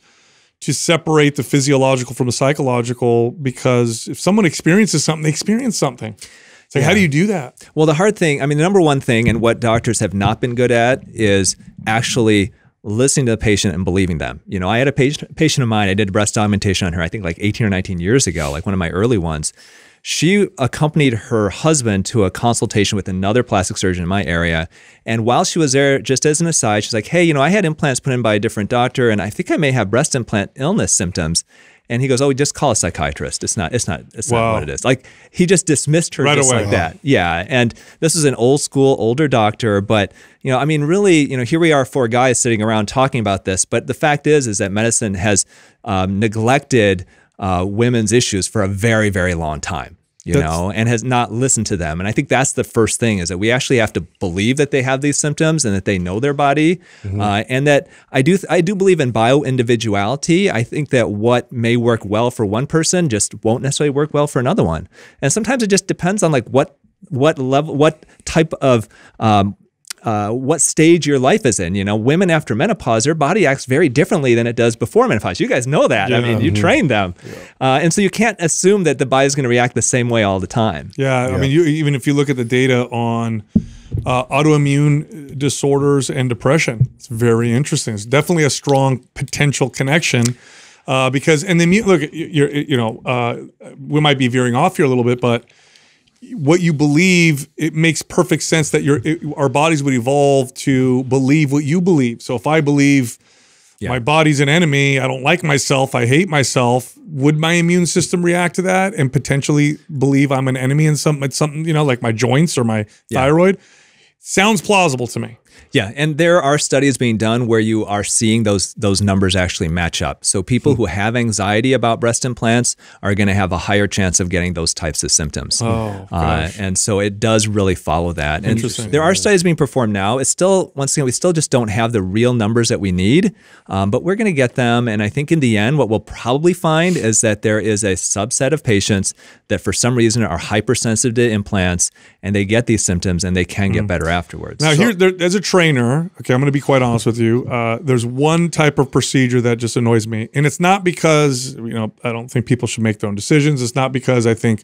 to separate the physiological from the psychological, because if someone experiences something, they experience something. So yeah. how do you do that? Well, the hard thing, I mean, the number one thing and what doctors have not been good at is actually listening to the patient and believing them. You know, I had a patient, patient of mine, I did breast augmentation on her, I think like eighteen or nineteen years ago, like one of my early ones. She accompanied her husband to a consultation with another plastic surgeon in my area. And while she was there, just as an aside, she's like, hey, you know, I had implants put in by a different doctor, and I think I may have breast implant illness symptoms. And he goes, oh, just call a psychiatrist. It's not, it's not, it's wow. not what it is. Like, he just dismissed her right just away, like huh? that. Yeah. And this is an old school, older doctor, but you know, I mean, really, you know, here we are, four guys sitting around talking about this, but the fact is, is that medicine has um, neglected uh, women's issues for a very, very long time, you that's, know, and has not listened to them. And I think that's the first thing, is that we actually have to believe that they have these symptoms and that they know their body. Mm-hmm. uh, and that I do, I do believe in bio-individuality. I think that what may work well for one person just won't necessarily work well for another one. And sometimes it just depends on like what, what level, what type of, um, Uh, what stage your life is in. You know, women after menopause, their body acts very differently than it does before menopause. You guys know that. Yeah. I mean, you mm-hmm. train them. Yeah. Uh, and so you can't assume that the body is going to react the same way all the time. Yeah, yeah. I mean, you, even if you look at the data on uh, autoimmune disorders and depression, it's very interesting. It's definitely a strong potential connection uh, because, and the immune, look, you're, you know, uh, we might be veering off here a little bit, but what you believe, it makes perfect sense that your it, our bodies would evolve to believe what you believe. So if I believe yeah. my body's an enemy, I don't like myself, I hate myself, would my immune system react to that and potentially believe I'm an enemy in something, something you know, like my joints or my yeah. thyroid? Sounds plausible to me. Yeah, and there are studies being done where you are seeing those those numbers actually match up. So people who have anxiety about breast implants are going to have a higher chance of getting those types of symptoms. Oh, uh, and so it does really follow that. And interesting. There are studies being performed now. It's still, once again, we still just don't have the real numbers that we need, um, but we're going to get them. And I think in the end, what we'll probably find is that there is a subset of patients that for some reason are hypersensitive to implants, and they get these symptoms and they can get mm. better afterwards. Now, so, here, there, there's a trend. Trainer, okay, I'm going to be quite honest with you. Uh, there's one type of procedure that just annoys me, and it's not because you know I don't think people should make their own decisions. It's not because I think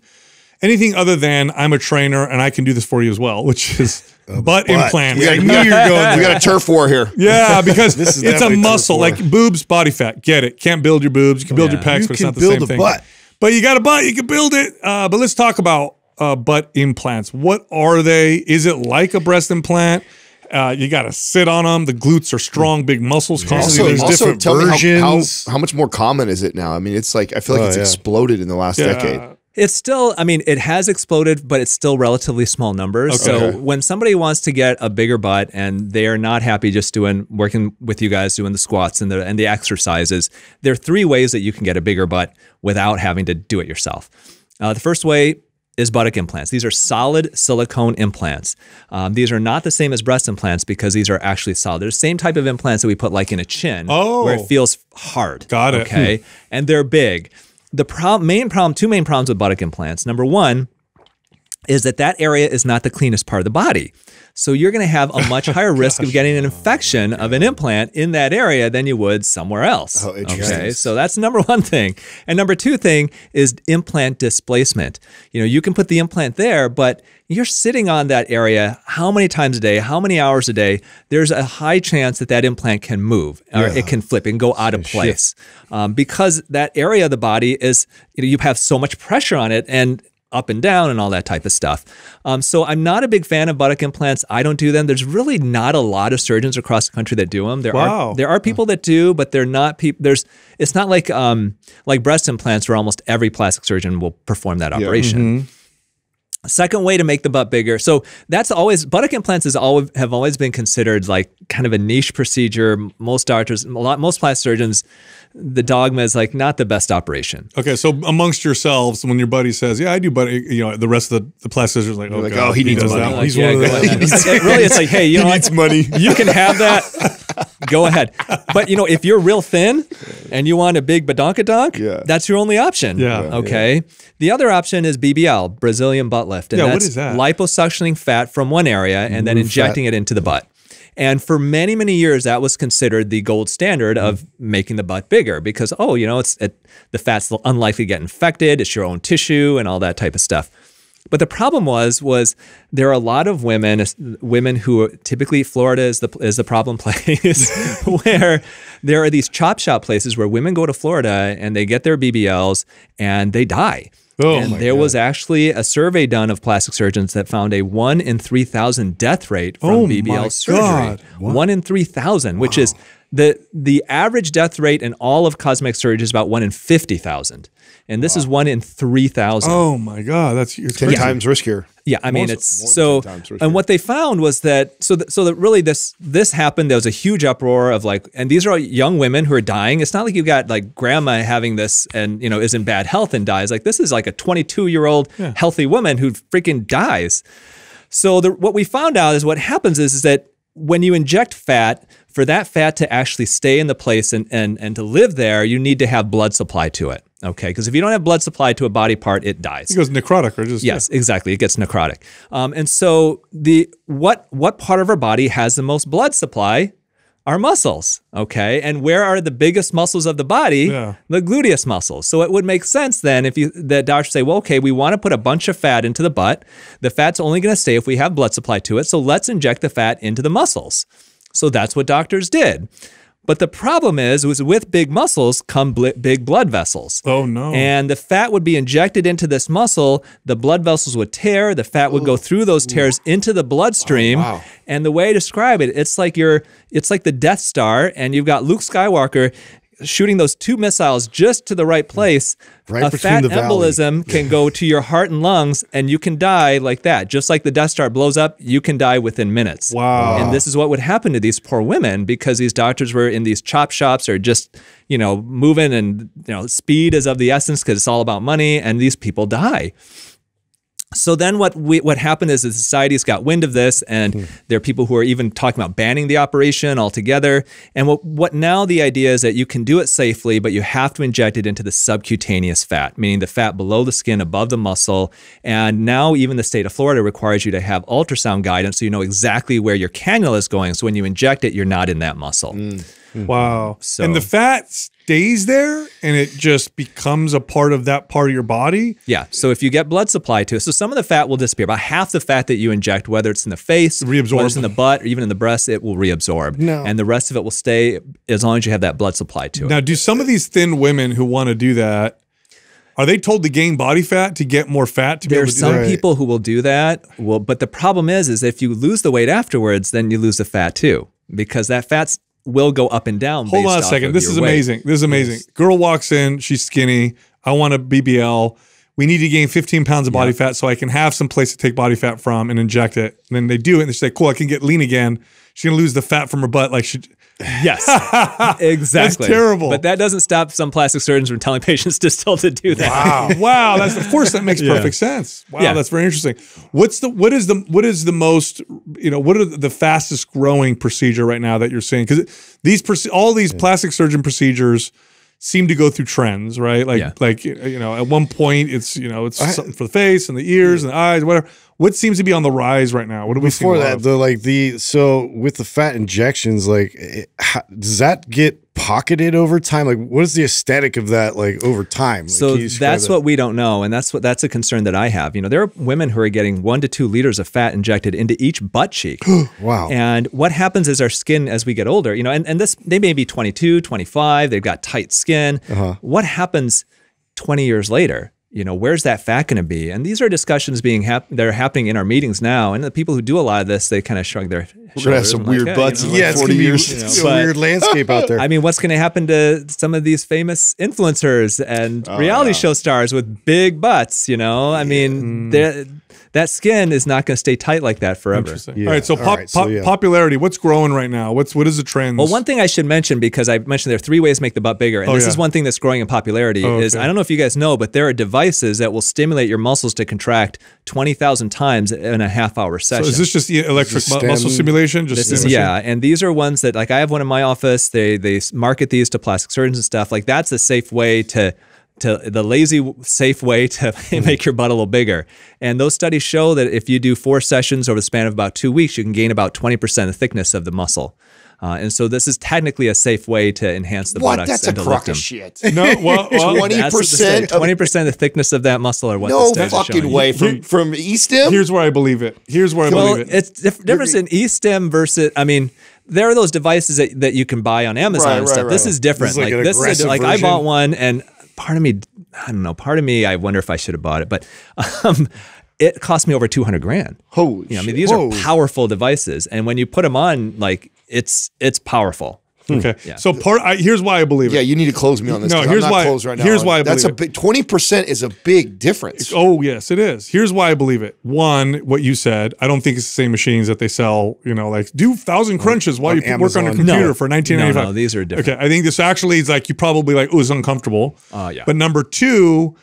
anything other than I'm a trainer and I can do this for you as well, which is uh, butt, butt implants. Yeah, I knew you were going. We got a turf war here. Yeah, because this is it's a muscle, like boobs, body fat. Get it? Can't build your boobs. You can build yeah. your pecs, you but it's not the same thing. Butt. But you got a butt. You can build it. Uh, but let's talk about uh, butt implants. What are they? Is it like a breast implant? Uh, you got to sit on them. The glutes are strong, big muscles. Constantly. Also, There's also different tell versions. Me how, how, how much more common is it now? I mean, it's like, I feel like oh, it's yeah. exploded in the last yeah. decade. It's still, I mean, it has exploded, but it's still relatively small numbers. Okay. So when somebody wants to get a bigger butt and they are not happy just doing, working with you guys, doing the squats and the, and the exercises, there are three ways that you can get a bigger butt without having to do it yourself. Uh, the first way is buttock implants. These are solid silicone implants. Um, these are not the same as breast implants because these are actually solid. They're the same type of implants that we put like in a chin oh, where it feels hard. Got it. Okay. Hmm. And they're big. The pro main problem, two main problems with buttock implants. Number one is that that area is not the cleanest part of the body. So you're going to have a much higher risk of getting an infection oh, of an implant in that area than you would somewhere else. Oh, interesting. Okay, so that's number one thing. And number two thing is implant displacement. You know, you can put the implant there, but you're sitting on that area how many times a day, how many hours a day, there's a high chance that that implant can move or yeah. it can flip and go out of place um, because that area of the body is, you know, you have so much pressure on it and up and down and all that type of stuff. Um, so I'm not a big fan of buttock implants. I don't do them. There's really not a lot of surgeons across the country that do them. There wow. are there are people that do, but they're not people. There's it's not like um, like breast implants where almost every plastic surgeon will perform that operation. Yeah. Mm-hmm. Second way to make the butt bigger. So that's always, buttock implants is always, have always been considered like kind of a niche procedure. Most doctors, a lot, most plastic surgeons, the dogma is like not the best operation. Okay, so amongst yourselves, when your buddy says, yeah, I do buddy, you know, the rest of the, the plastic surgeons are like, oh, like, God, oh he, he needs does money. That one. Like, He's yeah, one of those. It's, it really, it's like, hey, you know, he needs money. You can have that. Go ahead. But, you know, if you're real thin and you want a big badonkadonk, yeah. that's your only option. Yeah. yeah okay. Yeah. The other option is B B L, Brazilian Butt Lift. And yeah, that's what is that? Liposuctioning fat from one area and then Move injecting fat. It into the butt. And for many, many years, that was considered the gold standard of mm-hmm. making the butt bigger because, oh, you know, it's it, the fat's unlikely to get infected. It's your own tissue and all that type of stuff. But the problem was, was there are a lot of women, women who typically Florida is the is the problem place, where there are these chop shop places where women go to Florida and they get their B B Ls and they die. Oh and there God. Was actually a survey done of plastic surgeons that found a one in three thousand death rate from oh B B L surgery. One in three thousand, wow. which is the the average death rate in all of cosmetic surgery is about one in fifty thousand. And this wow. is one in three thousand. Oh my God, that's ten crazy. Times riskier. Yeah, I mean, more, it's so, and what they found was that, so that, so that really this, this happened, there was a huge uproar of like, and these are all young women who are dying. It's not like you've got like grandma having this and, you know, is in bad health and dies. Like this is like a twenty-two year old yeah. healthy woman who freaking dies. So the, what we found out is what happens is, is that when you inject fat, for that fat to actually stay in the place and, and, and to live there, you need to have blood supply to it, okay? Because if you don't have blood supply to a body part, it dies. It goes necrotic. Or just, yes, yeah. exactly. It gets necrotic. Um, and so the what what part of our body has the most blood supply? Our muscles, okay? And where are the biggest muscles of the body? Yeah. The gluteus muscles. So it would make sense then if you, the doctors say, well, okay, we wanna put a bunch of fat into the butt. The fat's only gonna stay if we have blood supply to it, so let's inject the fat into the muscles. So that's what doctors did. But the problem is, was with big muscles come bl big blood vessels. Oh, no. And the fat would be injected into this muscle. The blood vessels would tear. The fat would Ooh. Go through those tears into the bloodstream. Oh, wow. And the way I describe it, it's like, you're, it's like the Death Star, and you've got Luke Skywalker shooting those two missiles just to the right place, right a fat embolism can go to your heart and lungs, and you can die like that. Just like the Death Star blows up, you can die within minutes. Wow. And this is what would happen to these poor women because these doctors were in these chop shops or just, you know, moving, and, you know, speed is of the essence because it's all about money, and these people die. So then what we, what happened is the society's got wind of this, and mm. there are people who are even talking about banning the operation altogether. And what, what now the idea is that you can do it safely, but you have to inject it into the subcutaneous fat, meaning the fat below the skin, above the muscle. And now even the state of Florida requires you to have ultrasound guidance so you know exactly where your cannula is going. So when you inject it, you're not in that muscle. Mm. Wow. So, and the fat stays there and it just becomes a part of that part of your body? Yeah. So if you get blood supply to it, so some of the fat will disappear. About half the fat that you inject, whether it's in the face, reabsorb. Whether it's in the butt, or even in the breast, it will reabsorb. No. And the rest of it will stay as long as you have that blood supply to it. Now, do some of these thin women who want to do that, are they told to gain body fat to get more fat to be able to do that? There are some people who will do that. Well, but the problem is, is if you lose the weight afterwards, then you lose the fat too, because that fat's will go up and down. Hold on a second. This is amazing. This is amazing. Girl walks in. She's skinny. I want a B B L. We need to gain fifteen pounds of body yeah. fat so I can have some place to take body fat from and inject it. And then they do it and they say, cool, I can get lean again. She's going to lose the fat from her butt. Like she... Yes, exactly. That's terrible. But that doesn't stop some plastic surgeons from telling patients to still to do that. Wow. Wow. That's, of course, that makes yeah. perfect sense. Wow. Yeah. That's very interesting. What's the, what is the, what is the most, you know, what are the fastest growing procedure right now that you're seeing? Because these, all these yeah. plastic surgeon procedures seem to go through trends, right? Like, yeah. like, you know, at one point it's, you know, it's I, something for the face and the ears yeah. and the eyes, whatever. What seems to be on the rise right now? What do we see? Before that, though, like the, so with the fat injections, like, it, how, does that get pocketed over time? Like, what is the aesthetic of that, like, over time? Like, so that's that? what we don't know. And that's what, that's a concern that I have. You know, there are women who are getting one to two liters of fat injected into each butt cheek. Wow. And what happens is our skin, as we get older, you know, and, and this, they may be twenty-two, twenty-five, they've got tight skin. Uh-huh. What happens twenty years later? You know, where's that fat going to be? And these are discussions being hap that are happening in our meetings now. And the people who do a lot of this, they kind of shrug their shoulders. We're going to have some weird like, butts. Hey, you know, yeah, like forty years. Be, you know, it's a weird landscape out there. I mean, what's going to happen to some of these famous influencers and oh, reality yeah. show stars with big butts? You know, I yeah. mean, mm. that skin is not going to stay tight like that forever. Yeah. All right, so, All pop, right, so yeah. pop, popularity, what's growing right now? What's, what is the trend? Well, one thing I should mention, because I mentioned there are three ways to make the butt bigger. And oh, this yeah. is one thing that's growing in popularity oh, is, okay. I don't know if you guys know, but there are devices that will stimulate your muscles to contract twenty thousand times in a half hour session. So is this just the electric just mu muscle stimulation? Just is, yeah, and these are ones that, like, I have one in my office. They they market these to plastic surgeons and stuff. Like, that's a safe way to, to the lazy safe way to make your butt a little bigger. And those studies show that if you do four sessions over the span of about two weeks, you can gain about twenty percent of the thickness of the muscle. Uh, and so this is technically a safe way to enhance the buttocks. What? That's a crock of shit. No, well, well, twenty percent. twenty percent of the thickness of that muscle or what no the fucking way. From, from E STEM? Here's where I believe it. Here's where I well, believe it. It's the difference in E STEM versus, I mean, there are those devices that, that you can buy on Amazon right, and stuff. Right, this right. is different. This is like, like, this is a, like I bought one and part of me, I don't know, part of me, I wonder if I should have bought it, but um, it cost me over two hundred grand. Holy you know, I mean, these Whoa. are powerful devices. And when you put them on, like, It's it's powerful. Okay, yeah. so part I, here's why I believe it. Yeah, you need to close me on this. No, here's I'm not why. Closed right now. Here's why I That's believe a big, it. twenty percent is a big difference. Oh yes, it is. Here's why I believe it. One, what you said. I don't think it's the same machines that they sell. You know, like do thousand crunches while on you Amazon. work on a computer no. for nineteen ninety-five. No, no, these are different. Okay, I think this actually is like you probably like oh it's uncomfortable. Oh uh, yeah. But number two.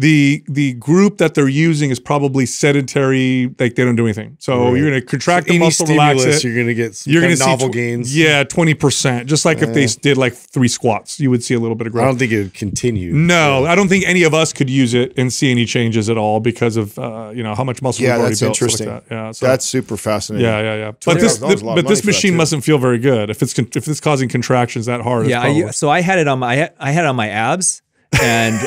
The the group that they're using is probably sedentary, like they don't do anything. So right. you're going to contract so the muscle, relax it. You're going to get some you're gonna novel gains. Yeah, twenty percent. Just like uh, if they did like three squats, you would see a little bit of growth. I don't think it would continue. No, so. I don't think any of us could use it and see any changes at all because of uh, you know how much muscle yeah, we've already built. Yeah, that's interesting. Like that. yeah, so. That's super fascinating. Yeah, yeah, yeah. But this, the, but this machine mustn't feel very good if it's if it's causing contractions that hard. Yeah, I, so I had it on my I had it on my abs and.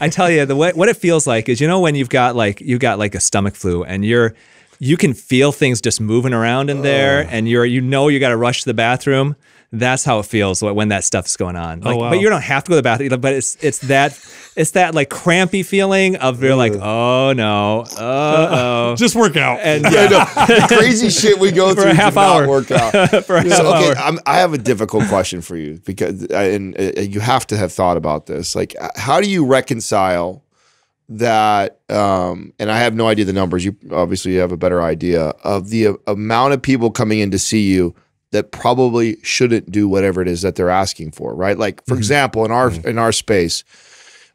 I tell you, the way, what it feels like is, you know, when you've got like, you've got like a stomach flu and you're, you can feel things just moving around in there uh. and you're, you know, you got to rush to the bathroom. That's how it feels when that stuff's going on. Like, oh, wow. But you don't have to go to the bathroom. But it's it's that it's that like crampy feeling of you're like, oh no, uh oh, just work out. And yeah. Yeah, no, crazy shit we go through for a half hour workout. For a half so, okay, hour. I'm, I have a difficult question for you because and uh, you have to have thought about this. Like, how do you reconcile that? Um, and I have no idea the numbers. You obviously have a better idea of the uh, amount of people coming in to see you that probably shouldn't do whatever it is that they're asking for, right? Like, for mm-hmm. example, in our mm-hmm. in our space,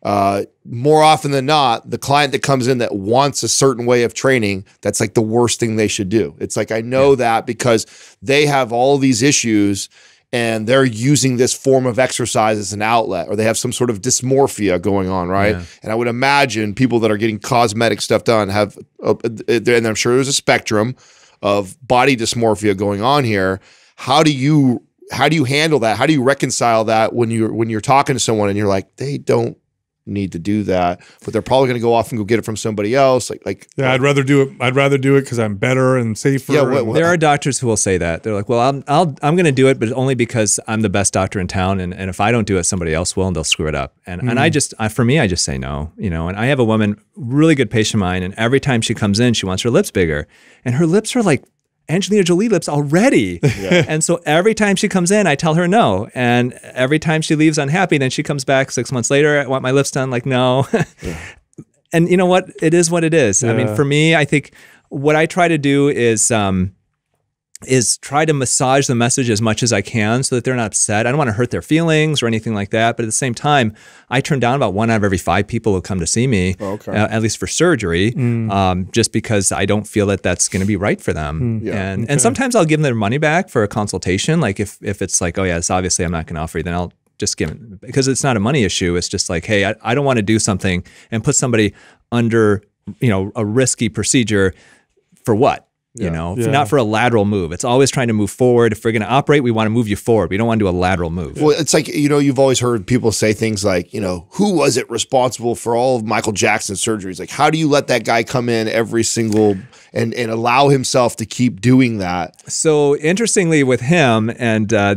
uh, more often than not, the client that comes in that wants a certain way of training, that's like the worst thing they should do. It's like, I know yeah. that because they have all these issues and they're using this form of exercise as an outlet, or they have some sort of dysmorphia going on, right? Yeah. And I would imagine people that are getting cosmetic stuff done have, uh, and I'm sure there's a spectrum of body dysmorphia going on here. How do you how do you handle that? How do you reconcile that when you're when you're talking to someone and you're like, they don't need to do that, but they're probably going to go off and go get it from somebody else? Like, like yeah, I'd rather do it. I'd rather do it because I'm better and safer. Yeah, what, what? There are doctors who will say that. They're like, well, I'm I'll, I'm going to do it, but only because I'm the best doctor in town, and and if I don't do it, somebody else will, and they'll screw it up. And mm-hmm. and I just I, for me, I just say no, you know. And I have a woman, really good patient of mine, and every time she comes in, she wants her lips bigger, and her lips are like Angelina Jolie lips already. Yeah. And so every time she comes in, I tell her no. And every time she leaves unhappy, then she comes back six months later, I want my lips done, like, no. Yeah. And you know what? It is what it is. Yeah. I mean, for me, I think what I try to do is, um, is try to massage the message as much as I can so that they're not upset. I don't want to hurt their feelings or anything like that. But at the same time, I turn down about one out of every five people who come to see me, oh, okay. uh, at least for surgery, mm. um, just because I don't feel that that's going to be right for them. Mm. Yeah. And okay. and sometimes I'll give them their money back for a consultation. Like if, if it's like, oh yeah, it's obviously I'm not going to offer you, then I'll just give it, because it's not a money issue. It's just like, hey, I, I don't want to do something and put somebody under, you know, a risky procedure for what? You yeah. know, yeah. not for a lateral move. It's always trying to move forward. If we're going to operate, we want to move you forward. We don't want to do a lateral move. Well, it's like, you know, you've always heard people say things like, you know, who was it responsible for all of Michael Jackson's surgeries? Like, how do you let that guy come in every single and, and allow himself to keep doing that? So interestingly with him and uh,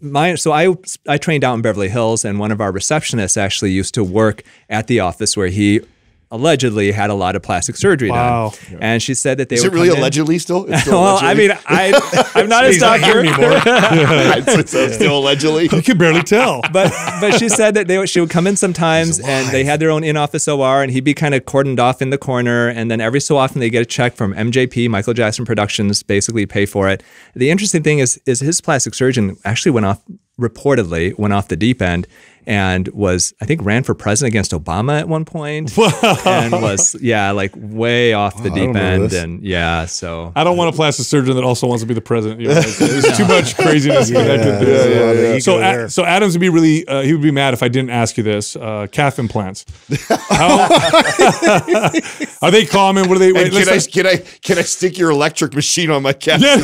my, so I, I trained out in Beverly Hills, and one of our receptionists actually used to work at the office where he allegedly had a lot of plastic surgery wow. done. Yeah. And she said that they were- Is it really allegedly still? It's still well, allegedly? I mean, I, I'm not a doctor anymore. it's, it's still allegedly? You can barely tell. But but she said that they she would come in sometimes and they had their own in-office O R, and he'd be kind of cordoned off in the corner. And then every so often they get a check from M J P, Michael Jackson Productions, basically pay for it. The interesting thing is, is his plastic surgeon actually went off, reportedly went off the deep end, and was, I think, ran for president against Obama at one point. And was, yeah, like way off the wow, deep end. And yeah, so. I don't want a plastic surgeon that also wants to be the president. You know, there's no. too much craziness connected yeah, yeah, yeah, yeah, yeah. So, yeah. so Adams would be really, uh, he would be mad if I didn't ask you this. Uh, calf implants. How, are they common? What are they? Wait, can, I, can, I, can I stick your electric machine on my calf? Yeah.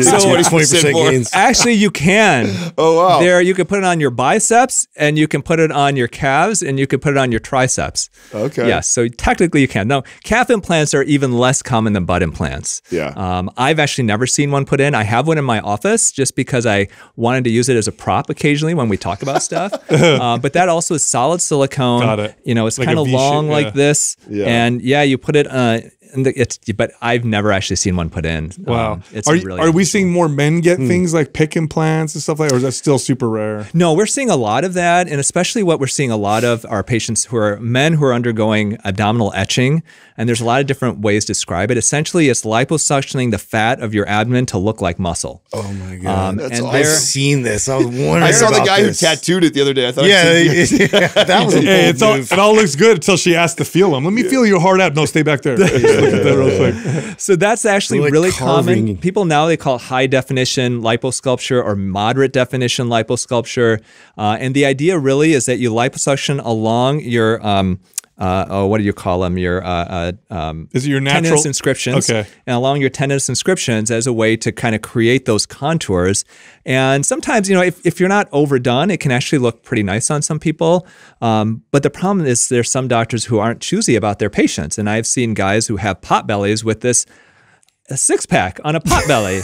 So, twenty percent gains. Actually, you can. Oh, wow. There, you can put it on your biceps, and you can put it on your calves, and you can put it on your triceps. Okay. Yeah, so technically you can. Now, calf implants are even less common than butt implants. Yeah. Um, I've actually never seen one put in. I have one in my office just because I wanted to use it as a prop occasionally when we talk about stuff. uh, but that also is solid silicone. Got it. You know, it's like kind of long yeah. like this. Yeah. And yeah, you put it uh, And the, it's, but I've never actually seen one put in. Wow. Um, it's are, really are we seeing more men get mm. things like pick implants and stuff like that, or is that still super rare? No, we're seeing a lot of that. And especially what we're seeing a lot of are patients who are men who are undergoing abdominal etching. And there's a lot of different ways to describe it. Essentially, it's liposuctioning the fat of your abdomen to look like muscle. Oh my God. Um, That's and I've seen this. I was wondering I saw about the guy this. who tattooed it the other day. I thought yeah, it, it, that was a hey, it's all, It all looks good until she asked to feel him. Let me yeah. feel your hard ab. No, stay back there. That real quick. So that's actually like really carving. common. People now, they call it high definition liposculpture or moderate definition liposculpture. Uh, and the idea really is that you liposuction along your, um, uh, oh, what do you call them? Your, uh, um, is it your natural tendinous inscriptions? Okay. And along your tendinous inscriptions as a way to kind of create those contours. And sometimes, you know, if, if you're not overdone, it can actually look pretty nice on some people. Um, but the problem is there's some doctors who aren't choosy about their patients. And I've seen guys who have pot bellies with this a six pack on a pot belly.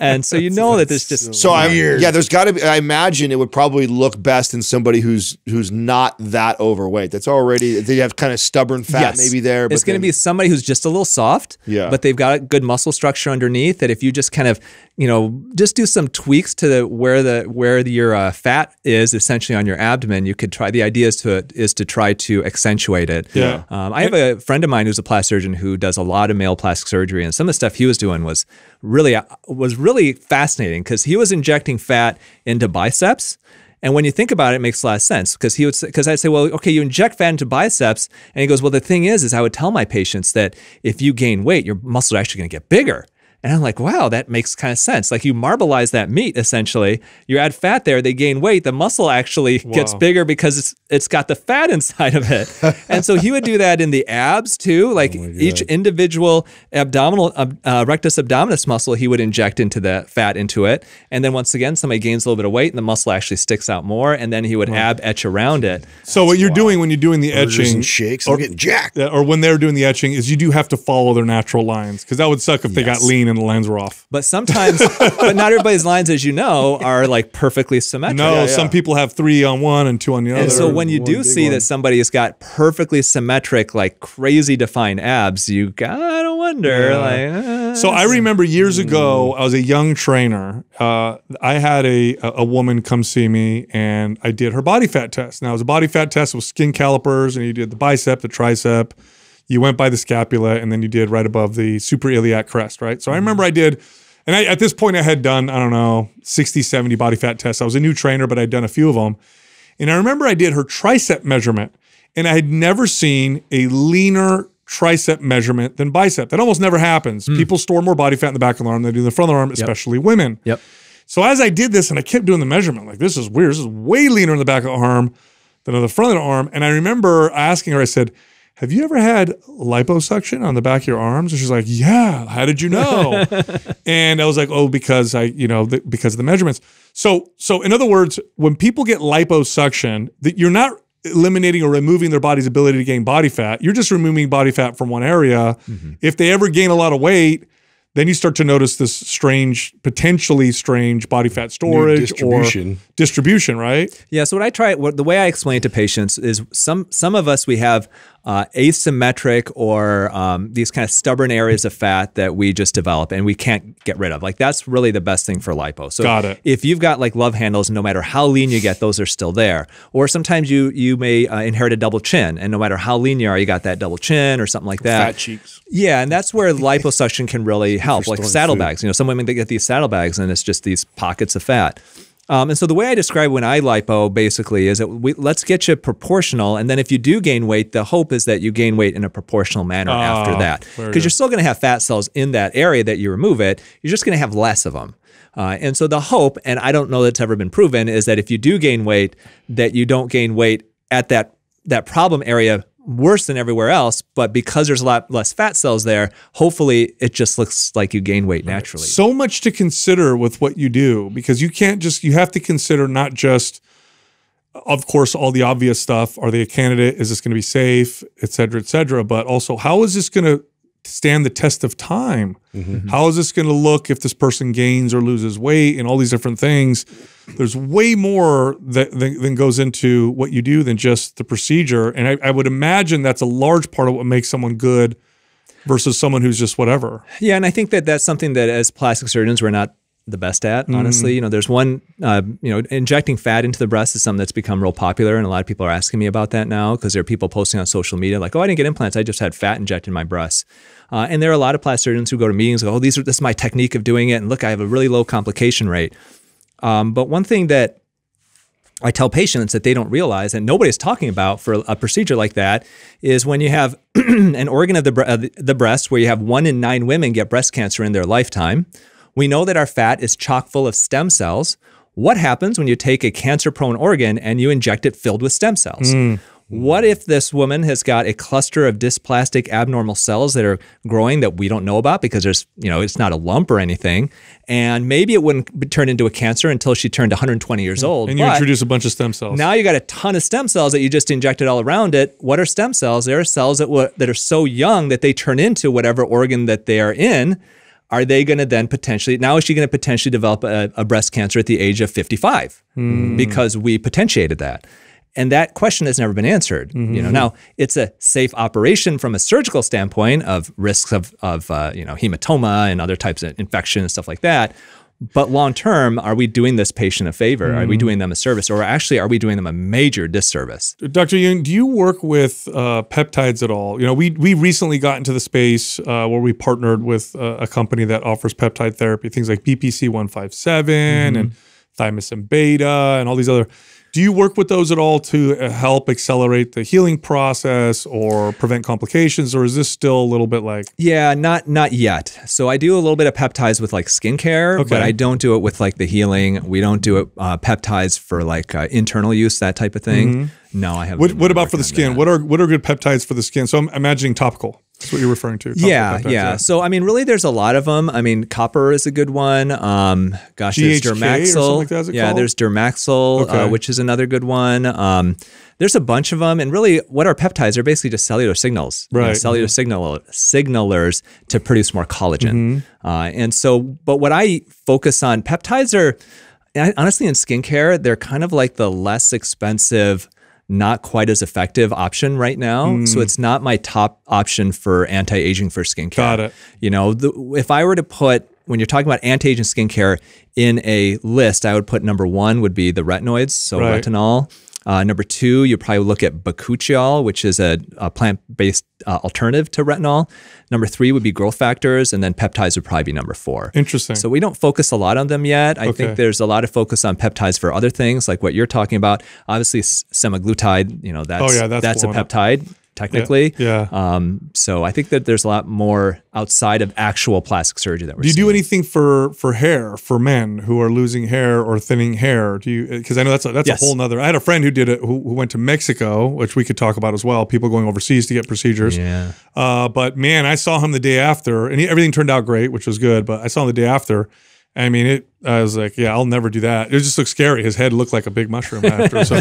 And so you know that there's just so I'm yeah, there's gotta be, I imagine it would probably look best in somebody who's who's not that overweight. That's already, they have kind of stubborn fat yes. maybe there. But it's gonna then, be somebody who's just a little soft, yeah. but they've got a good muscle structure underneath that if you just kind of, you know, just do some tweaks to the where the where the, your uh, fat is essentially on your abdomen, you could try, the idea is to is to try to accentuate it. Yeah. Um, I have a friend of mine who's a plastic surgeon who does a lot of male plastic surgery, and some of the stuff he was doing was really was really fascinating because he was injecting fat into biceps, and when you think about it, it makes a lot of sense because he would because I'd say, well, okay, you inject fat into biceps, and he goes, well, the thing is, is I would tell my patients that if you gain weight, your muscles are actually going to get bigger. And I'm like, wow, that makes kind of sense. Like you marbleize that meat, essentially. You add fat there, they gain weight. The muscle actually wow. gets bigger because it's it's got the fat inside of it. And so he would do that in the abs too. Like oh each individual abdominal, uh, rectus abdominis muscle, he would inject into the fat into it. And then once again, somebody gains a little bit of weight and the muscle actually sticks out more. And then he would right. ab etch around it. So That's what you're wild. doing when you're doing the Burgers etching. And shakes, or getting jacked. Or when they're doing the etching is you do have to follow their natural lines because that would suck if yes. they got lean and the lines were off. But sometimes, but not everybody's lines, as you know, are like perfectly symmetric. No, yeah, yeah. some people have three on one and two on the other. And so when you do see one. that somebody has got perfectly symmetric, like crazy defined abs, you gotta wonder. Yeah. Like, ah, so I remember years ago, I was a young trainer. Uh, I had a, a woman come see me and I did her body fat test. Now it was a body fat test with skin calipers and you did the bicep, the tricep, you went by the scapula, and then you did right above the suprailiac crest, right? So I remember I did, and I, at this point I had done, I don't know, sixty, seventy body fat tests. I was a new trainer, but I'd done a few of them. And I remember I did her tricep measurement, and I had never seen a leaner tricep measurement than bicep. That almost never happens. Mm. People store more body fat in the back of the arm than they do in the front of the arm, especially yep. women. Yep. So as I did this, and I kept doing the measurement, like this is weird. This is way leaner in the back of the arm than on the front of the arm. And I remember asking her, I said, have you ever had liposuction on the back of your arms? And she's like, yeah, how did you know? And I was like, oh, because I, you know, the, because of the measurements. So, so in other words, when people get liposuction, that you're not eliminating or removing their body's ability to gain body fat. You're just removing body fat from one area. Mm-hmm. If they ever gain a lot of weight, then you start to notice this strange, potentially strange body fat storage distribution. or distribution, right? Yeah, so what I try, what, the way I explain it to patients is some some of us, we have uh, asymmetric or um, these kind of stubborn areas of fat that we just develop and we can't get rid of. Like that's really the best thing for lipo. So got it. If you've got like love handles, no matter how lean you get, those are still there. Or sometimes you you may uh, inherit a double chin and no matter how lean you are, you got that double chin or something like that. Fat cheeks. Yeah, and that's where liposuction can really help, like saddlebags. You know, some women, they get these saddlebags and it's just these pockets of fat. Um, and so the way I describe when I lipo basically is that we, let's get you proportional. And then if you do gain weight, the hope is that you gain weight in a proportional manner ah, after that. Because you're still going to have fat cells in that area that you remove it. You're just going to have less of them. Uh, and so the hope, and I don't know that's ever been proven, is that if you do gain weight, that you don't gain weight at that, that problem area worse than everywhere else, but because there's a lot less fat cells there, hopefully it just looks like you gain weight naturally. Right. So much to consider with what you do, because you can't just, you have to consider not just, of course, all the obvious stuff. Are they a candidate? Is this going to be safe? Et cetera, et cetera. But also, how is this going to stand the test of time? Mm-hmm. How is this going to look if this person gains or loses weight and all these different things? There's way more that than, than goes into what you do than just the procedure. And I, I would imagine that's a large part of what makes someone good versus someone who's just whatever. Yeah, and I think that that's something that as plastic surgeons, we're not the best at, honestly. Mm. You know, there's one, uh, you know, injecting fat into the breast is something that's become real popular. And a lot of people are asking me about that now because there are people posting on social media like, oh, I didn't get implants. I just had fat injected in my breasts. Uh, and there are a lot of plastic surgeons who go to meetings and go, oh, these are, this is my technique of doing it. And look, I have a really low complication rate. Um, but one thing that I tell patients that they don't realize and nobody's talking about for a procedure like that is when you have an organ of the, bre uh, the breast where you have one in nine women get breast cancer in their lifetime. We know that our fat is chock full of stem cells. What happens when you take a cancer-prone organ and you inject it filled with stem cells? Mm. What if this woman has got a cluster of dysplastic abnormal cells that are growing that we don't know about because there's, you know, it's not a lump or anything, and maybe it wouldn't turn into a cancer until she turned one hundred twenty years old. And you introduce a bunch of stem cells. Now you got a ton of stem cells that you just injected all around it. What are stem cells? There are cells that that are so young that they turn into whatever organ that they are in. are they going to then potentially, now is she going to potentially develop a, a breast cancer at the age of fifty-five? Mm. Because we potentiated that. And that question has never been answered. Mm-hmm. You know, now it's a safe operation from a surgical standpoint of risks of, of uh, you know, hematoma and other types of infection and stuff like that. But long-term, are we doing this patient a favor? Mm. Are we doing them a service? Or actually, are we doing them a major disservice? Doctor Youn, do you work with uh, peptides at all? You know, we, we recently got into the space uh, where we partnered with a, a company that offers peptide therapy, things like B P C one fifty-seven mm-hmm. and Thymosin Beta and all these other. Do you work with those at all to help accelerate the healing process or prevent complications, or is this still a little bit like? Yeah, not not yet. So I do a little bit of peptides with like skincare, okay. but I don't do it with like the healing. We don't do it uh, peptides for like uh, internal use, that type of thing. Mm-hmm. No, I haven't. What, what about for the skin? That. What are what are good peptides for the skin? So I'm imagining topical. That's what you're referring to. Yeah, yeah, yeah. So, I mean, really, there's a lot of them. I mean, copper is a good one. Um, gosh, G H K there's Dermaxil. Like that, yeah, called? There's Dermaxil, okay. uh, which is another good one. Um, there's a bunch of them. And really, what are peptides? Are basically just cellular signals, right? You know, cellular mm-hmm. signal signalers to produce more collagen. Mm-hmm. Uh, and so, but what I focus on, peptides are, honestly, in skincare, they're kind of like the less expensive, not quite as effective option right now. Mm. So it's not my top option for anti-aging for skincare. Got it. You know, the, if I were to put, when you're talking about anti-aging skincare in a list, I would put number one would be the retinoids, so right. retinol. Uh, number two, you probably look at bakuchiol, which is a, a plant-based uh, alternative to retinol. Number three would be growth factors, and then peptides would probably be number four. Interesting. So we don't focus a lot on them yet. I okay. think there's a lot of focus on peptides for other things, like what you're talking about. Obviously, semaglutide, you know, that's, oh, yeah, that's, that's a peptide. Up. Technically. Yeah. yeah. Um, so I think that there's a lot more outside of actual plastic surgery that we're seeing. Do you do anything for, for hair, for men who are losing hair or thinning hair? Do you, cause I know that's a, that's yes. a whole nother, I had a friend who did it, who, who went to Mexico, which we could talk about as well. People going overseas to get procedures. Yeah. Uh, but man, I saw him the day after and he, everything turned out great, which was good. But I saw him the day after. I mean, it, I was like, yeah, I'll never do that. It just looked scary. His head looked like a big mushroom after. So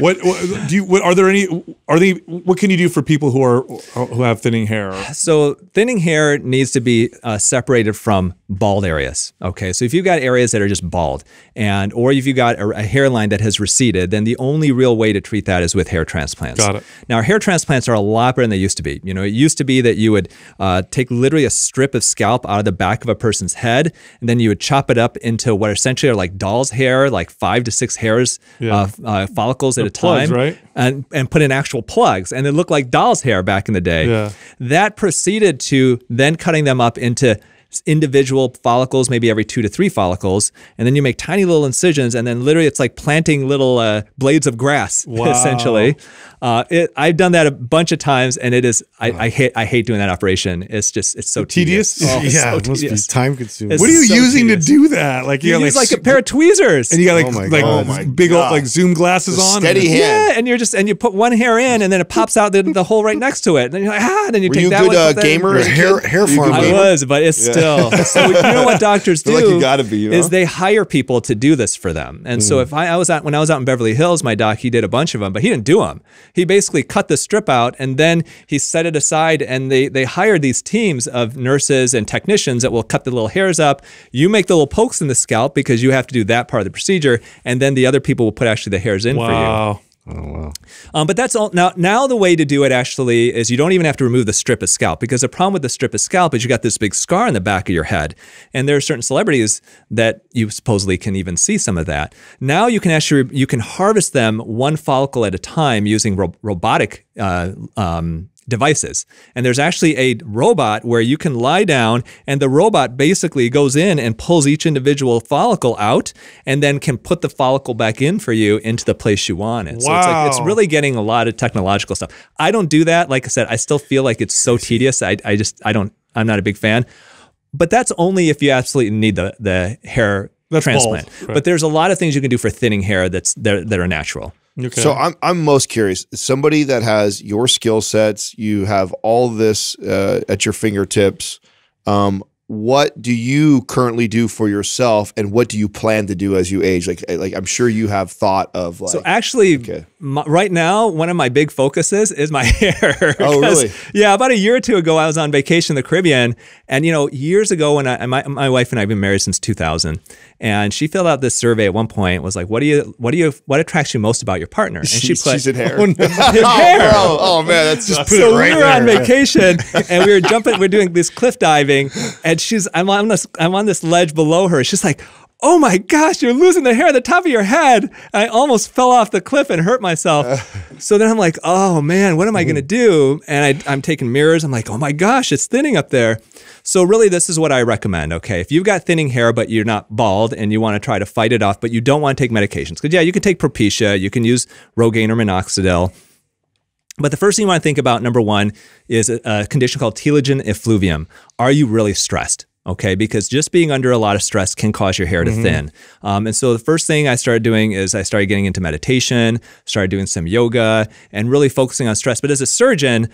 what, what do you, what are there any, are they, what can you do for people who are, who have thinning hair? So thinning hair needs to be uh, separated from bald areas. Okay. So if you've got areas that are just bald and, or if you've got a, a hairline that has receded, then the only real way to treat that is with hair transplants. Got it. Now hair transplants are a lot better than they used to be. You know, it used to be that you would uh, take literally a strip of scalp out of the back of a person's head and then you would chop it up into what essentially are like doll's hair, like five to six hairs, yeah. uh, uh, follicles the at a plugs, time, right? and, and put in actual plugs. And it looked like doll's hair back in the day. Yeah. That proceeded to then cutting them up into individual follicles, maybe every two to three follicles. And then you make tiny little incisions. And then literally it's like planting little uh, blades of grass, wow. essentially. Uh, it, I've done that a bunch of times and it is, I, wow. I hate I hate doing that operation. It's just, it's so tedious. tedious. Oh, it's yeah, so it must tedious. be time consuming. It's what are you so using tedious. to do that? Like You, you use like, like a pair of tweezers. And you got like, oh like oh big God. old like zoom glasses the on. Steady hand. Yeah, and you're just, and you put one hair in and then it pops out the, the hole right next to it. And then you're like, ah, and then you Were take you that good, one. Uh, gamer that hair, hair farm I was, but it's yeah. still. So you know what doctors do like you gotta be, you know? is they hire people to do this for them. And mm. so if I, I was out, when I was out in Beverly Hills, my doc, he did a bunch of them, but he didn't do them. He basically cut the strip out and then he set it aside and they, they hired these teams of nurses and technicians that will cut the little hairs up. You make the little pokes in the scalp because you have to do that part of the procedure. And then the other people will put actually the hairs in wow. for you. Oh, wow. Um, but that's all. Now, now the way to do it actually is you don't even have to remove the strip of scalp because the problem with the strip of scalp is you got this big scar on the back of your head. And there are certain celebrities that you supposedly can even see some of that. Now you can actually, you can harvest them one follicle at a time using ro robotic uh, um devices. And there's actually a robot where you can lie down and the robot basically goes in and pulls each individual follicle out and then can put the follicle back in for you into the place you want it. Wow. So it's like, it's really getting a lot of technological stuff. I don't do that. Like I said, I still feel like it's so tedious. I, I just, I don't, I'm not a big fan, but that's only if you absolutely need the, the hair that's transplant. Right. But there's a lot of things you can do for thinning hair that's that, that are natural. Okay. So I'm I'm most curious. Somebody that has your skill sets, you have all this uh, at your fingertips. Um, what do you currently do for yourself, and what do you plan to do as you age? Like, like I'm sure you have thought of like. So actually, okay. my, right now, one of my big focuses is my hair. Oh, really? Yeah, about a year or two ago, I was on vacation in the Caribbean, and you know, years ago, when I my my wife and I've been married since two thousand, and she filled out this survey at one point. Was like, what do you what do you what attracts you most about your partner? And she, she put she's in hair. Oh, no. in hair. Oh, oh man, that's just put so it right we were there. on vacation, and we were jumping. We're doing this cliff diving. And And she's, I'm on this, I'm on this ledge below her. She's like, "Oh my gosh, you're losing the hair at the top of your head." I almost fell off the cliff and hurt myself. Uh, so then I'm like, "Oh man, what am I gonna do?" And I, I'm taking mirrors. I'm like, "Oh my gosh, it's thinning up there." So really, this is what I recommend. Okay, if you've got thinning hair but you're not bald and you want to try to fight it off, but you don't want to take medications, because yeah, you can take Propecia, you can use Rogaine or Minoxidil. But the first thing you want to think about, number one, is a, a condition called telogen effluvium. Are you really stressed? Okay, because just being under a lot of stress can cause your hair to mm-hmm. thin. Um, and so the first thing I started doing is I started getting into meditation, started doing some yoga, and really focusing on stress. But as a surgeon,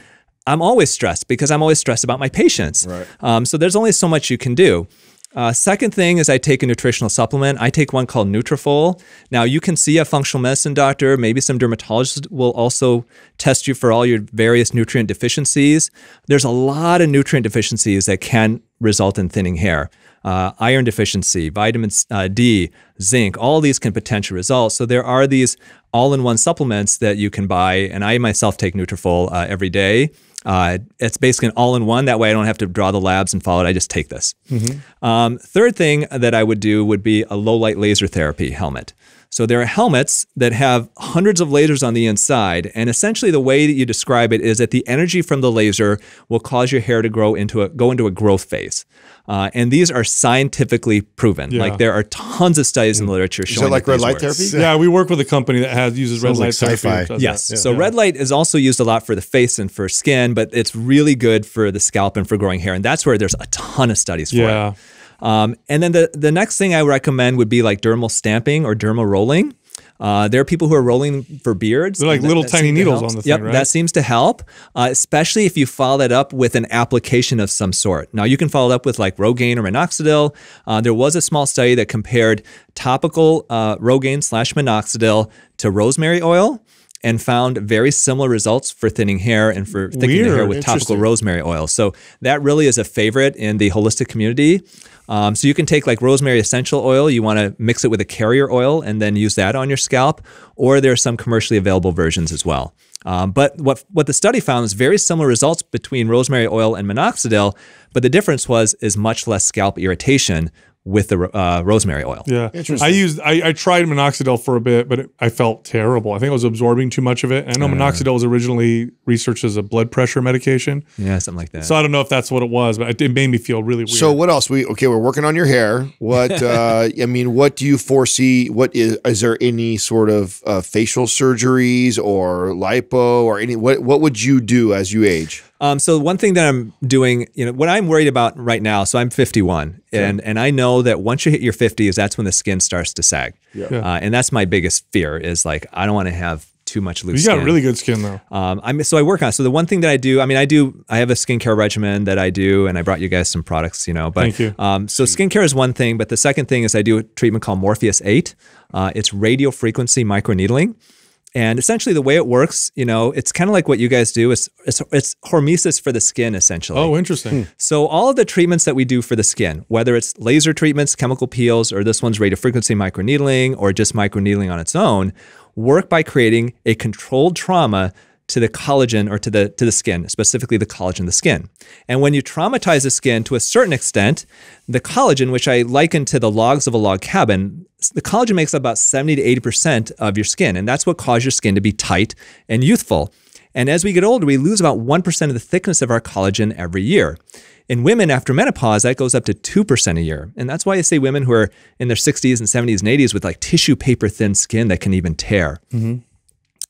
I'm always stressed because I'm always stressed about my patients. Right. Um, so there's only so much you can do. Uh, second thing is I take a nutritional supplement. I take one called Nutrafol. Now, you can see a functional medicine doctor. Maybe some dermatologists will also test you for all your various nutrient deficiencies. There's a lot of nutrient deficiencies that can result in thinning hair. Uh, iron deficiency, vitamin uh, D, zinc, all these can potentially result. So there are these all-in-one supplements that you can buy. And I myself take Nutrafol uh, every day. Uh, it's basically an all-in-one. That way I don't have to draw the labs and follow it. I just take this. Mm-hmm. um, third thing that I would do would be a low-light laser therapy helmet. So there are helmets that have hundreds of lasers on the inside. And essentially the way that you describe it is that the energy from the laser will cause your hair to grow into a, go into a growth phase. Uh, and these are scientifically proven. Yeah. Like there are tons of studies in the literature showing. Is it like red light therapy? Yeah, we work with a company that has uses red light therapy. Yes. Yeah. So red light is also used a lot for the face and for skin, but it's really good for the scalp and for growing hair. And that's where there's a ton of studies for it. Yeah. Um, and then the, the next thing I recommend would be like dermal stamping or dermal rolling. Uh, there are people who are rolling for beards. They're like little tiny needles on the thing, right? Yep, that seems to help, uh, especially if you follow that up with an application of some sort. Now, you can follow it up with like Rogaine or Minoxidil. Uh, there was a small study that compared topical uh, Rogaine slash Minoxidil to rosemary oil, and found very similar results for thinning hair and for thickening the hair with topical rosemary oil. So that really is a favorite in the holistic community. Um, so you can take like rosemary essential oil, you wanna mix it with a carrier oil and then use that on your scalp, or there are some commercially available versions as well. Um, but what, what the study found is very similar results between rosemary oil and Minoxidil, but the difference was is much less scalp irritation with the uh, rosemary oil. Yeah, interesting. I used, I, I tried Minoxidil for a bit, but it, I felt terrible. I think I was absorbing too much of it. And I know uh, Minoxidil was originally researched as a blood pressure medication. Yeah, something like that. So I don't know if that's what it was, but it, it made me feel really weird. So what else? We okay, we're working on your hair. What, uh, I mean, what do you foresee? What is, is there any sort of uh, facial surgeries or lipo or any, what, what would you do as you age? Um, so one thing that I'm doing, you know, what I'm worried about right now, so I'm fifty-one, yeah. and, and I know that once you hit your fifties, that's when the skin starts to sag. Yeah. Uh, and that's my biggest fear is like, I don't want to have too much loose skin. You got really good skin though. Um, I'm, so I work on it. So the one thing that I do, I mean, I do, I have a skincare regimen that I do, and I brought you guys some products, you know, but Thank you. Um, so skincare is one thing, but the second thing is I do a treatment called Morpheus eight. Uh, it's radio frequency microneedling. And essentially the way it works, you know, it's kind of like what you guys do. It's, it's, it's hormesis for the skin, essentially. Oh, interesting. Hmm. So all of the treatments that we do for the skin, whether it's laser treatments, chemical peels, or this one's radiofrequency microneedling, or just microneedling on its own, work by creating a controlled trauma to the collagen or to the, to the skin, specifically the collagen of the skin. And when you traumatize the skin to a certain extent, the collagen, which I liken to the logs of a log cabin, the collagen makes up about seventy to eighty percent of your skin. And that's what causes your skin to be tight and youthful. And as we get older, we lose about one percent of the thickness of our collagen every year. In women after menopause, that goes up to two percent a year. And that's why I say women who are in their sixties and seventies and eighties with like tissue paper thin skin that can even tear. Mm-hmm.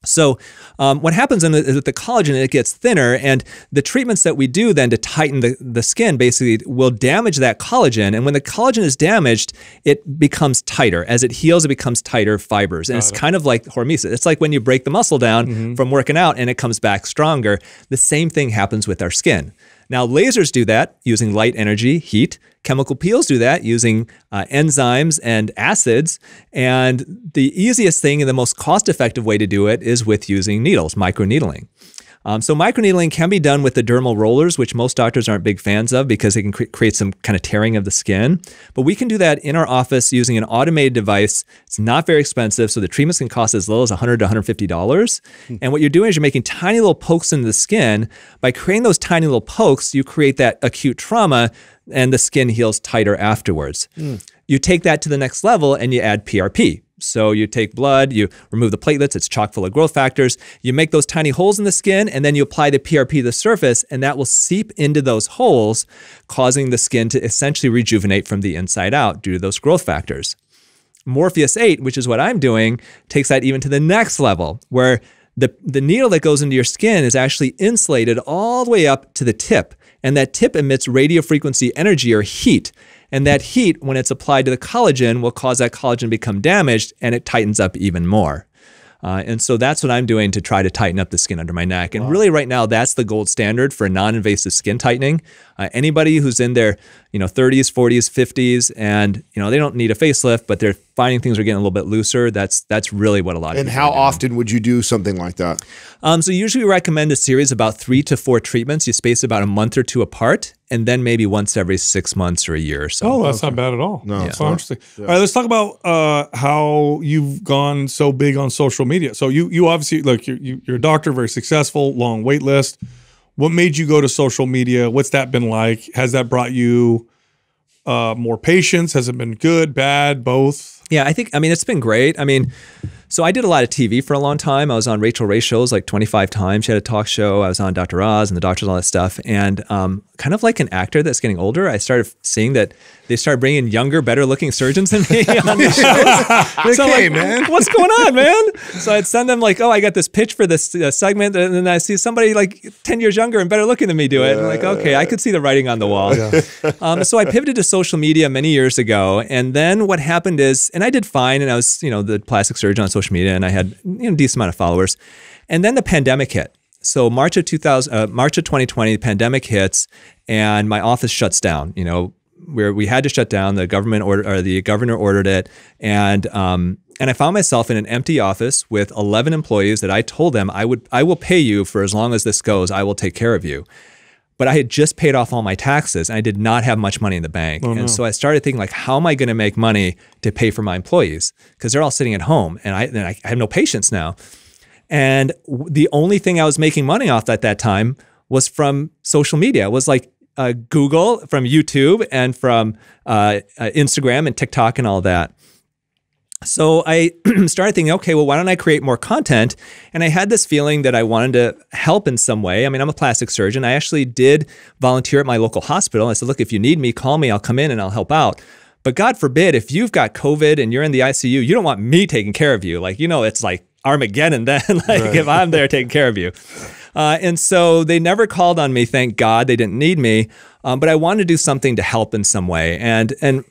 So um, what happens in the, is that the collagen, it gets thinner, and the treatments that we do then to tighten the, the skin basically will damage that collagen. And when the collagen is damaged, it becomes tighter. As it heals, it becomes tighter fibers. And Got it's it. kind of like hormesis. It's like when you break the muscle down mm-hmm. from working out and it comes back stronger. The same thing happens with our skin. Now, lasers do that using light energy, heat. Chemical peels do that using uh, enzymes and acids. And the easiest thing and the most cost-effective way to do it is with using needles, microneedling. Um, so microneedling can be done with the dermal rollers, which most doctors aren't big fans of because it can cre create some kind of tearing of the skin. But we can do that in our office using an automated device. It's not very expensive, so the treatments can cost as low as one hundred to one hundred fifty dollars. Hmm. And what you're doing is you're making tiny little pokes into the skin. By creating those tiny little pokes, you create that acute trauma, and the skin heals tighter afterwards. Hmm. You take that to the next level and you add P R P. So you take blood, you remove the platelets, it's chock full of growth factors, you make those tiny holes in the skin, and then you apply the P R P to the surface, and that will seep into those holes, causing the skin to essentially rejuvenate from the inside out due to those growth factors. Morpheus eight, which is what I'm doing, takes that even to the next level, where the, the needle that goes into your skin is actually insulated all the way up to the tip, and that tip emits radiofrequency energy or heat. And that heat, when it's applied to the collagen, will cause that collagen to become damaged, and it tightens up even more. Uh, and so that's what I'm doing to try to tighten up the skin under my neck. And wow. really right now, that's the gold standard for non-invasive skin tightening. Uh, anybody who's in their you know, thirties, forties, fifties, and you know, they don't need a facelift, but they're finding things are getting a little bit looser, that's that's really what a lot of and people how often would you do something like that? Um, so usually we recommend a series of about three to four treatments. You space about a month or two apart, and then maybe once every six months or a year or so. Oh, that's okay. Not bad at all. No, yeah. So interesting. Yeah. All right, let's talk about uh, how you've gone so big on social media. So you you obviously, look, you're, you're a doctor, very successful, long wait list. What made you go to social media? What's that been like? Has that brought you uh, more patients? Has it been good, bad, both? Yeah, I think, I mean, it's been great. I mean, so I did a lot of T V for a long time. I was on Rachel Ray shows like twenty-five times. She had a talk show. I was on Doctor Oz and the doctors, all that stuff. And um, kind of like an actor that's getting older, I started seeing that they started bringing younger, better looking surgeons than me on the shows. So okay, like, man. What's going on, man? So I'd send them like, oh, I got this pitch for this uh, segment. And then I see somebody like ten years younger and better looking than me do it. And I'm like, okay, I could see the writing on the wall. Yeah. Um, so I pivoted to social media many years ago. And then what happened is, and I did fine. And I was, you know, the plastic surgeon on social media, and I had you know, a decent amount of followers. And then the pandemic hit. So March of two thousand, uh, March of twenty twenty, the pandemic hits, and my office shuts down. You know, where we had to shut down, the government order or the governor ordered it, and um, and I found myself in an empty office with eleven employees that I told them I would I will pay you for as long as this goes. I will take care of you. But I had just paid off all my taxes, and I did not have much money in the bank. Oh, and no. So I started thinking, like, how am I going to make money to pay for my employees? Because they're all sitting at home, and I, and I have no patients now. And the only thing I was making money off at that time was from social media. It was like uh, Google, from YouTube, and from uh, uh, Instagram and TikTok and all that. So I started thinking, okay, well, why don't I create more content? And I had this feeling that I wanted to help in some way. I mean, I'm a plastic surgeon. I actually did volunteer at my local hospital. I said, look, if you need me, call me. I'll come in and I'll help out. But God forbid, if you've got COVID and you're in the I C U, you don't want me taking care of you. Like, you know, it's like Armageddon then, like right. if I'm there taking care of you. Uh, and so they never called on me. Thank God they didn't need me. Um, but I wanted to do something to help in some way. And, and,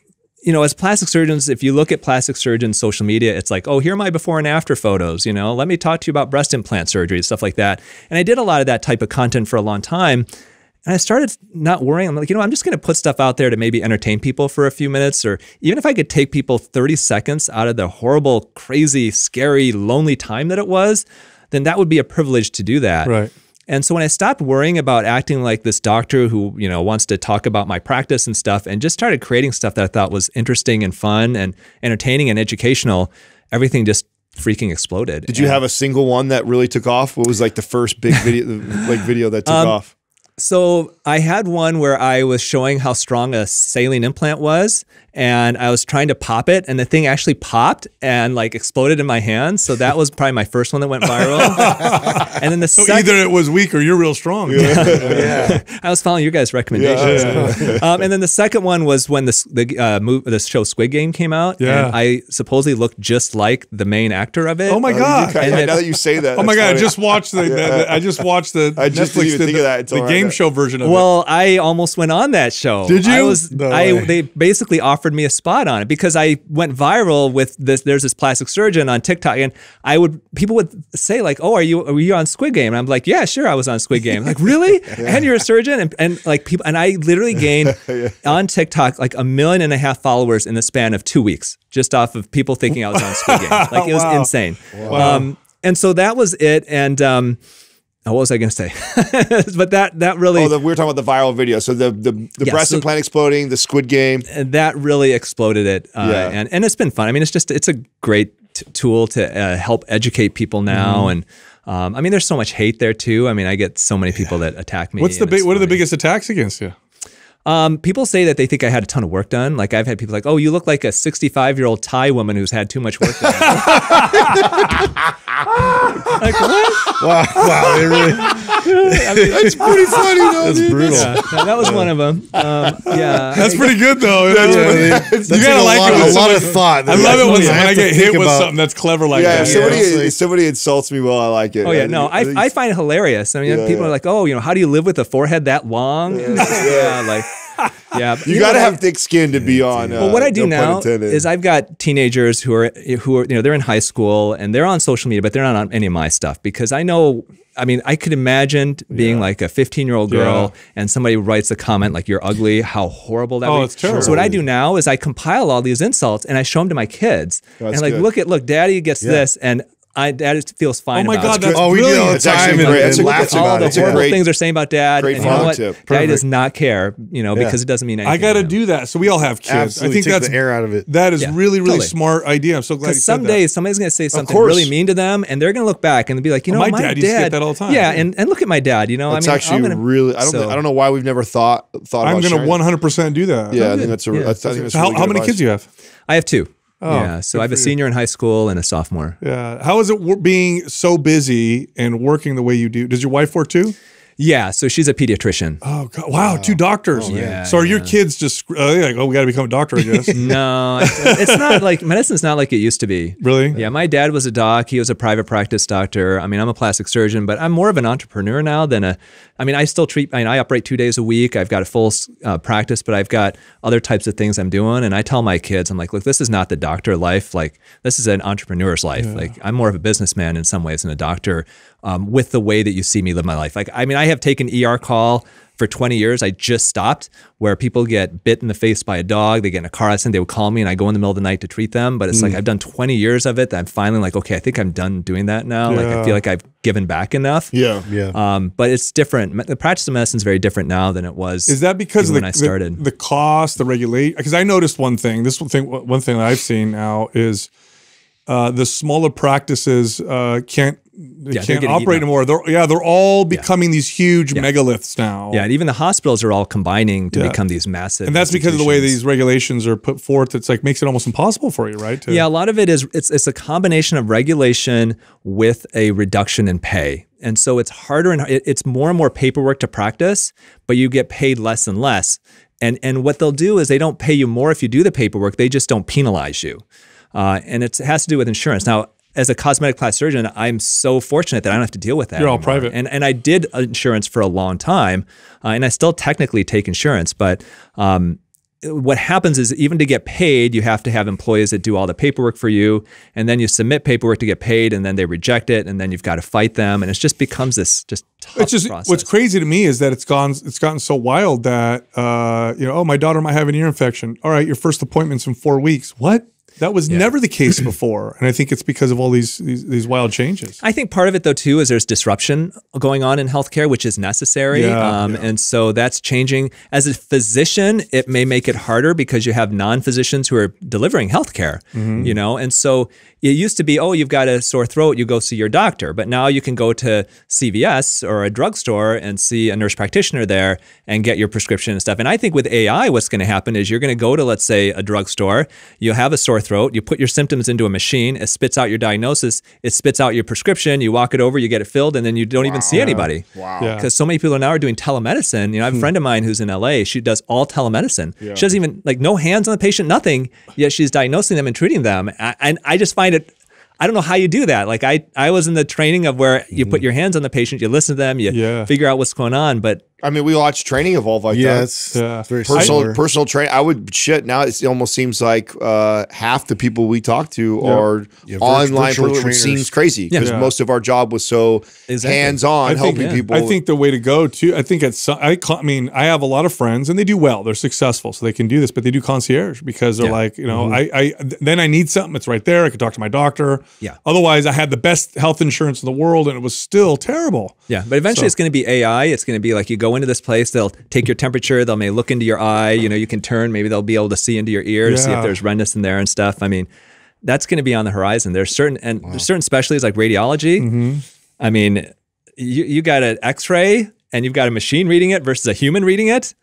you know, as plastic surgeons, if you look at plastic surgeons' social media, it's like, oh, here are my before and after photos, you know, let me talk to you about breast implant surgery, stuff like that. And I did a lot of that type of content for a long time. And I started not worrying. I'm like, you know, I'm just going to put stuff out there to maybe entertain people for a few minutes, or even if I could take people thirty seconds out of the horrible, crazy, scary, lonely time that it was, then that would be a privilege to do that. Right. And so when I stopped worrying about acting like this doctor who, you know, wants to talk about my practice and stuff, and just started creating stuff that I thought was interesting and fun and entertaining and educational, everything just freaking exploded. Did you and, have a single one that really took off? What was like the first big video, like video that took um, off? So I had one where I was showing how strong a saline implant was, and I was trying to pop it, and the thing actually popped and like exploded in my hand. So that was probably my first one that went viral. And then the so either it was weak or you're real strong. Yeah. Yeah. I was following your guys' recommendations. Yeah, yeah, yeah. Um, and then the second one was when this, the uh, move, the show Squid Game came out. Yeah. And I supposedly looked just like the main actor of it. Oh my God! Oh, and yeah, it, now that you say that. Oh my God! Funny. I just watched the. Yeah. the I just watched the. I just Netflix didn't even did think the, of that until the right game now. Show version of well, it. Well, I almost went on that show. Did you? I was. No I way. They basically offered offered me a spot on it because I went viral with this. There's this plastic surgeon on TikTok, and I would people would say like, "Oh, are you are you on Squid Game?" And I'm like, "Yeah, sure, I was on Squid Game." Like, really? Yeah. And you're a surgeon, and, and like people, and I literally gained yeah. on TikTok like a million and a half followers in the span of two weeks, just off of people thinking I was on Squid Game. Like, it was wow. insane. Wow. Um, and so that was it, and. Um, Oh, what was I going to say? But that that really... Oh, the, we were talking about the viral video. So the the, the yeah, breast so, implant exploding, the Squid Game. And that really exploded it. Uh, yeah. and, and it's been fun. I mean, it's just, it's a great t tool to uh, help educate people now. Mm. And um, I mean, there's so much hate there too. I mean, I get so many people yeah. that attack me. What's the big, What are the biggest attacks against you? Um, people say that they think I had a ton of work done. Like, I've had people like, oh, you look like a sixty-five-year-old Thai woman who's had too much work done. Like, what? Wow, wow. They really... I mean, that's pretty funny, though. That's dude. brutal. Yeah, no, that was yeah. one of them. Um, yeah. That's pretty good, though. That's yeah. really, that's you gotta like, like a lot, it a lot of thought. I love it when, when I get hit about. with something that's clever like yeah, that. Yeah, somebody, yeah. Like, somebody insults me while I like it. Oh, yeah, I, no, I, I find it hilarious. I mean, yeah, people yeah. are like, oh, you know, how do you live with a forehead that long? Yeah, yeah like... Yeah, you, you gotta know, have I, thick skin to be on. Uh, well, what I do no now is I've got teenagers who are who are you know they're in high school and they're on social media, but they're not on any of my stuff because I know. I mean, I could imagine being yeah. like a fifteen-year-old girl yeah. and somebody writes a comment like "You're ugly." How horrible that! Oh, it's terrible. So what I do now is I compile all these insults and I show them to my kids oh, and like good. look at look, Daddy gets yeah. this and. I, that just feels fine. Oh my about God, that's oh, we do all the time. And, and laugh about it. All the horrible great, things they're saying about Dad. Great and you know what? Tip. Daddy does not care, you know, yeah. because it doesn't mean anything. I got to do that. So we all have kids. Absolutely. I think that's the air out of it. That is yeah, really, really totally. smart idea. I'm so glad you said that. Because someday somebody's going to say something really mean to them, and they're going to look back and be like, you know, oh, my, my dad, dad used to get that all the time. Yeah, and and look at my dad. You know, that's I mean, actually I'm gonna, really. I don't. I don't know why we've never thought thought. I'm going to one hundred percent do that. Yeah, I think that's a. How many kids do you have? I have two. Oh, yeah, so I have a senior in high school and a sophomore. Yeah, how is it being so busy and working the way you do? Does your wife work too? Yeah, so she's a pediatrician. Oh, God. Wow, wow, two doctors. Oh, yeah, so are yeah. your kids just uh, like, oh, we got to become a doctor, I guess? No, it's, it's not like, medicine's not like it used to be. Really? Yeah, my dad was a doc. He was a private practice doctor. I mean, I'm a plastic surgeon, but I'm more of an entrepreneur now than a, I mean, I still treat, I mean, I operate two days a week. I've got a full uh, practice, but I've got other types of things I'm doing. And I tell my kids, I'm like, look, this is not the doctor life. Like, this is an entrepreneur's life. Yeah. Like, I'm more of a businessman in some ways than a doctor. Um, with the way that you see me live my life. Like, I mean, I have taken E R call for twenty years. I just stopped where people get bit in the face by a dog. They get in a car accident. They would call me and I go in the middle of the night to treat them. But it's mm. like, I've done twenty years of it that I'm finally like, okay, I think I'm done doing that now. Yeah. Like, I feel like I've given back enough. Yeah, yeah. Um, but it's different. The practice of medicine is very different now than it was. Is that because of the, when I started. The, the cost, the regulation? Because I noticed one thing, this one thing, one thing that I've seen now is uh, the smaller practices uh, can't, They yeah, can't operate anymore. They're, yeah, they're all becoming yeah. these huge yeah. megaliths now. Yeah, and even the hospitals are all combining to yeah. become these massive. And that's because of the way these regulations are put forth. It's like makes it almost impossible for you, right? To yeah, a lot of it is it's it's a combination of regulation with a reduction in pay. And so it's harder and it's more and more paperwork to practice, but you get paid less and less. And and what they'll do is they don't pay you more if you do the paperwork. They just don't penalize you, uh, and it's, it has to do with insurance now. As a cosmetic plastic surgeon, I'm so fortunate that I don't have to deal with that. You're all anymore. private. And and I did insurance for a long time, uh, and I still technically take insurance, but um, what happens is even to get paid, you have to have employees that do all the paperwork for you, and then you submit paperwork to get paid, and then they reject it, and then you've got to fight them, and it just becomes this just tough it's just, process. What's crazy to me is that it's gone. It's gotten so wild that, uh, you know, oh, my daughter might have an ear infection. All right, your first appointment's in four weeks. What? That was yeah. never the case before, and I think it's because of all these, these these wild changes. I think part of it, though, too, is there's disruption going on in healthcare, which is necessary, yeah, um, yeah. and so that's changing. As a physician, it may make it harder because you have non-physicians who are delivering healthcare, mm-hmm. you know, and so it used to be, oh, you've got a sore throat, you go see your doctor, but now you can go to C V S or a drugstore and see a nurse practitioner there and get your prescription and stuff. And I think with A I, what's going to happen is you're going to go to, let's say, a drugstore, you'll have a sore throat. throat, you put your symptoms into a machine, it spits out your diagnosis, it spits out your prescription, you walk it over, you get it filled, and then you don't wow. even see anybody. Wow. Because yeah. so many people now are doing telemedicine. You know, I have a friend of mine who's in L A, she does all telemedicine. Yeah. She doesn't even, like, no hands on the patient, nothing, yet she's diagnosing them and treating them. I, and I just find it, I don't know how you do that. Like, I, I was in the training of where you mm. put your hands on the patient, you listen to them, you yeah. figure out what's going on, but I mean, we watched Training Evolve like yeah, that. It's, yeah, it's very personal similar. personal train. I would shit. Now it almost seems like uh, half the people we talk to yeah. are yeah, online. It seems crazy because yeah. yeah. most of our job was so exactly. hands on, think, helping yeah. people. I think the way to go too. I think it's. I, I mean, I have a lot of friends and they do well. They're successful, so they can do this. But they do concierge because they're yeah. like, you know, mm -hmm. I, I then I need something. It's right there. I could talk to my doctor. Yeah. Otherwise, I had the best health insurance in the world, and it was still terrible. Yeah. But eventually, so. it's going to be A I. It's going to be like you go. Go into this place, they'll take your temperature, they'll may look into your eye, you know, you can turn, maybe they'll be able to see into your ear to yeah. see if there's redness in there and stuff. I mean, that's going to be on the horizon. There's certain, and wow. there's certain specialties like radiology. Mm-hmm. I mean, you, you got an x-ray and you've got a machine reading it versus a human reading it.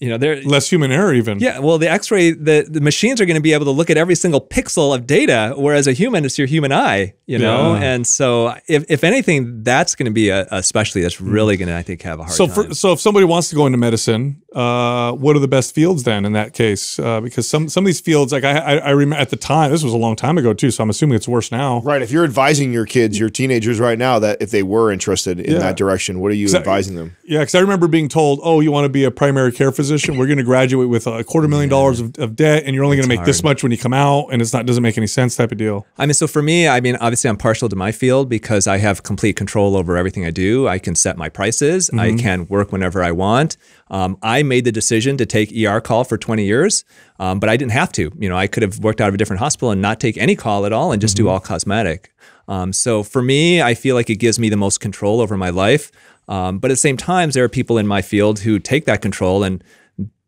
You know, they're less human error even. Yeah. Well, the x-ray, the, the machines are going to be able to look at every single pixel of data, whereas a human, it's your human eye, you know? Yeah. And so if, if anything, that's going to be a, a specialty that's really going to, I think, have a hard so time. For, so if somebody wants to go into medicine, uh, what are the best fields then in that case? Uh, because some, some of these fields, like I, I, I remember at the time, this was a long time ago too, so I'm assuming it's worse now. Right. If you're advising your kids, your teenagers right now, that if they were interested in yeah. that direction, what are you advising I, them? Yeah. Because I remember being told, oh, you want to be a primary care physician? We're going to graduate with a quarter million dollars of, of debt, and you're only going to make hard. this much when you come out, and it's not doesn't make any sense type of deal. I mean, so for me, I mean, obviously, I'm partial to my field because I have complete control over everything I do. I can set my prices. Mm-hmm. I can work whenever I want. Um, I made the decision to take E R call for twenty years, um, but I didn't have to. You know, I could have worked out of a different hospital and not take any call at all and just mm-hmm. do all cosmetic. Um, so for me, I feel like it gives me the most control over my life. Um, but at the same time, there are people in my field who take that control and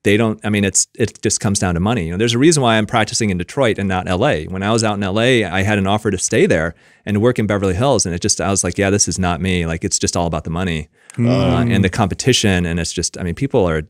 they don't, I mean, it's it just comes down to money. You know, there's a reason why I'm practicing in Detroit and not L A. When I was out in L A, I had an offer to stay there and work in Beverly Hills. And it just, I was like, yeah, this is not me. Like, it's just all about the money um. uh, and the competition. And it's just, I mean, people are,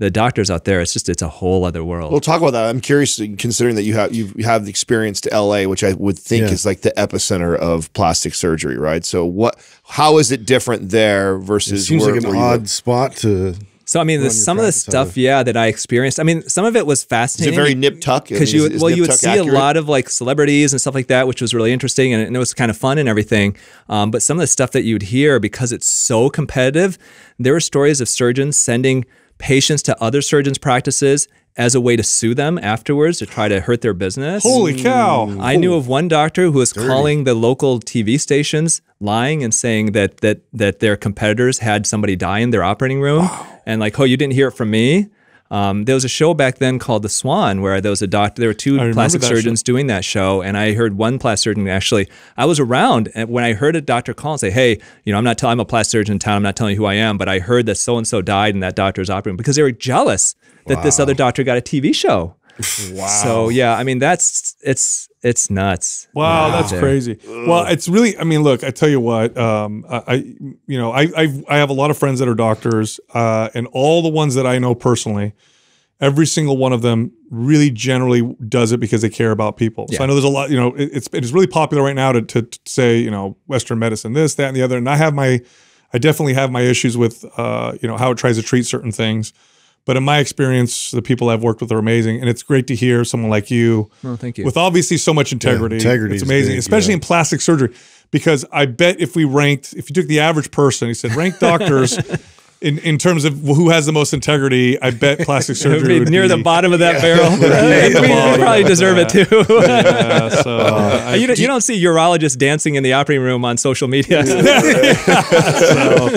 the doctors out there, it's just, it's a whole other world. We'll talk about that. I'm curious, considering that you have, you have the experience to L A, which I would think yeah. is like the epicenter of plastic surgery, right? So what, how is it different there versus- It seems where, like an odd live? spot to- So I mean, some of the stuff, yeah, that I experienced. I mean, some of it was fascinating. Is it very nip tuck? Because you, well, you would see a lot of like celebrities and stuff like that, which was really interesting, and, and it was kind of fun and everything. Um, but some of the stuff that you'd hear, because it's so competitive, there were stories of surgeons sending patients to other surgeons' practices as a way to sue them afterwards to try to hurt their business. Holy cow. I knew of one doctor who was Dirty. calling the local T V stations, lying and saying that that that their competitors had somebody die in their operating room. Wow. And like, oh, you didn't hear it from me? Um, there was a show back then called The Swan where there was a doctor, there were two plastic surgeons show. doing that show. And I heard one plastic surgeon actually, I was around and when I heard a doctor call and say, hey, you know, I'm not telling, I'm a plastic surgeon in town. I'm not telling you who I am, but I heard that so-and-so died in that doctor's operating room because they were jealous that wow. this other doctor got a T V show. Wow. So yeah, I mean, that's, it's, it's nuts. Wow. That's there. crazy. Ugh. Well, it's really, I mean, look, I tell you what, um, I, I you know, I, I've, I have a lot of friends that are doctors, uh, and all the ones that I know personally, every single one of them really generally does it because they care about people. Yeah. So I know there's a lot, you know, it, it's, it's really popular right now to, to, to say, you know, Western medicine, this, that, and the other. And I have my, I definitely have my issues with, uh, you know, how it tries to treat certain things. But in my experience, the people I've worked with are amazing, and it's great to hear someone like you, oh, thank you. with obviously so much integrity. Yeah, integrity it's amazing, big, especially yeah. in plastic surgery, because I bet if we ranked, if you took the average person, he said rank doctors in in terms of who has the most integrity, I bet plastic surgery be would near be, the bottom of that yeah. barrel. Right. I mean, you probably deserve it too. yeah, so, uh, I, you, do, you don't see urologists dancing in the operating room on social media. Yeah. so.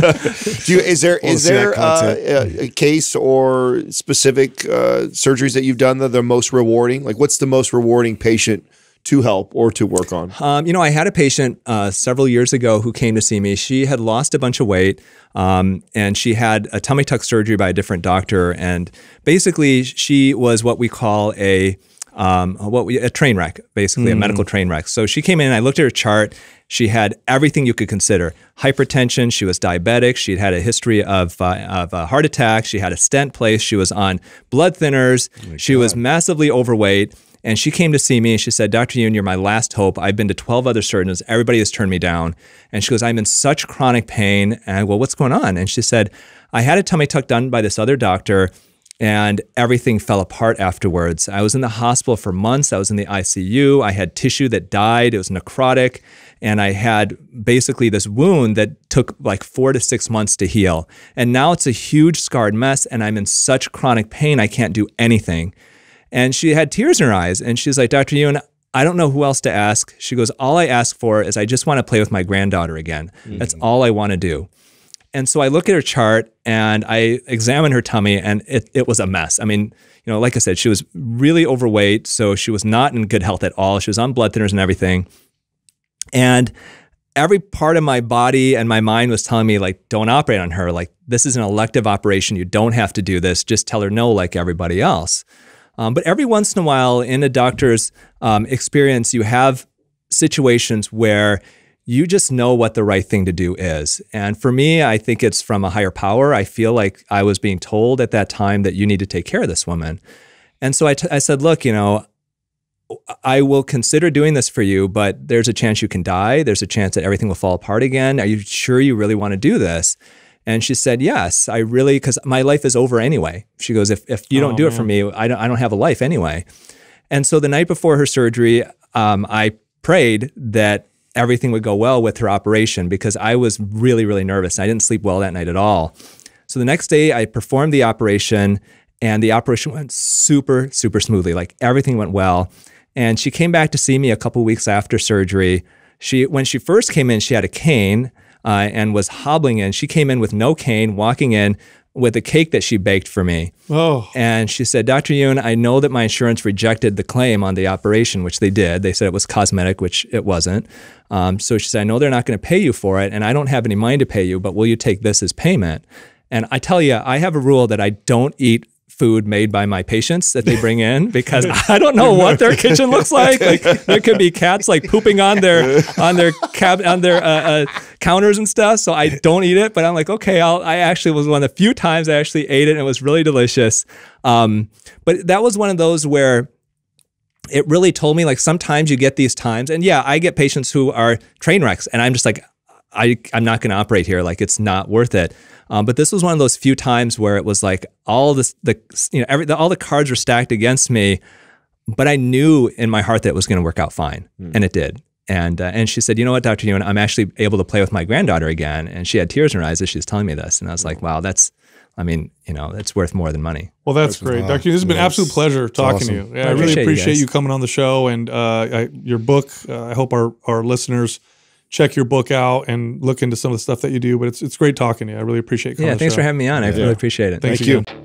Do you, is there we'll is there uh, a case or specific uh, surgeries that you've done that are most rewarding? Like, what's the most rewarding patient to help or to work on? Um, you know, I had a patient uh, several years ago who came to see me. She had lost a bunch of weight um, and she had a tummy tuck surgery by a different doctor. And basically she was what we call a, um, what we, a train wreck, basically mm. a medical train wreck. So she came in and I looked at her chart. She had everything you could consider. Hypertension, she was diabetic, she'd had a history of, uh, of a heart attack, she had a stent placed, she was on blood thinners, oh she God. was massively overweight. And she came to see me and she said, Doctor Youn, you're my last hope. I've been to twelve other surgeons. Everybody has turned me down. And she goes, I'm in such chronic pain. And I go, well, what's going on? And she said, I had a tummy tuck done by this other doctor and everything fell apart afterwards. I was in the hospital for months. I was in the I C U. I had tissue that died. It was necrotic. and I had basically this wound that took like four to six months to heal. And now it's a huge scarred mess, and I'm in such chronic pain, I can't do anything. And she had tears in her eyes, and she's like, Doctor Youn, I don't know who else to ask. She goes, all I ask for is I just want to play with my granddaughter again. Mm-hmm. That's all I want to do. And so I look at her chart and I examine her tummy, and it, it was a mess. I mean, you know, like I said, she was really overweight. So she was not in good health at all. She was on blood thinners and everything. And every part of my body and my mind was telling me, like, don't operate on her. Like, this is an elective operation. You don't have to do this. Just tell her no, like everybody else. Um, but every once in a while in a doctor's um, experience, you have situations where you just know what the right thing to do is. And for me, I think it's from a higher power. I feel like I was being told at that time that you need to take care of this woman. And so I, t I said, look, you know, I will consider doing this for you, but there's a chance you can die. There's a chance that everything will fall apart again. Are you sure you really want to do this? And she said, yes, I really, because my life is over anyway. She goes, if, if you don't oh, do it man. for me, I don't, I don't have a life anyway. And so the night before her surgery, um, I prayed that everything would go well with her operation, because I was really, really nervous. And I didn't sleep well that night at all. So the next day I performed the operation, and the operation went super, super smoothly. Like, everything went well. And she came back to see me a couple weeks after surgery. She, when she first came in, she had a cane uh, and was hobbling in. She came in with no cane, walking in with a cake that she baked for me. Oh. And she said, Doctor Youn, I know that my insurance rejected the claim on the operation, which they did. They said it was cosmetic, which it wasn't. Um, so she said, I know they're not going to pay you for it, and I don't have any money to pay you, but will you take this as payment? And I tell you, I have a rule that I don't eat food made by my patients that they bring in, because I don't know what their kitchen looks like. Like, there could be cats like pooping on their on their cab on their uh, uh, counters and stuff. So I don't eat it, but I'm like, okay, I'll, I actually was one of the few times I actually ate it, and it was really delicious. Um, but that was one of those where it really told me, like, sometimes you get these times, and yeah, I get patients who are train wrecks, and I'm just like, I, I'm not going to operate here. Like, it's not worth it. Um, but this was one of those few times where it was like all this, the, you know, every, the, all the cards were stacked against me, but I knew in my heart that it was going to work out fine. Mm. And it did. And, uh, and she said, you know what, Doctor Youn, I'm actually able to play with my granddaughter again. And she had tears in her eyes as she was telling me this. And I was like, wow, that's, I mean, you know, it's worth more than money. Well, that's great. Doctor Youn, this has been an absolute pleasure talking to you. Yeah, I really appreciate you coming on the show, and uh, I, your book. Uh, I hope our, our listeners check your book out and look into some of the stuff that you do. But it's, it's great talking to you. I really appreciate it. Yeah, thanks for having me on. I really appreciate it. Thank you.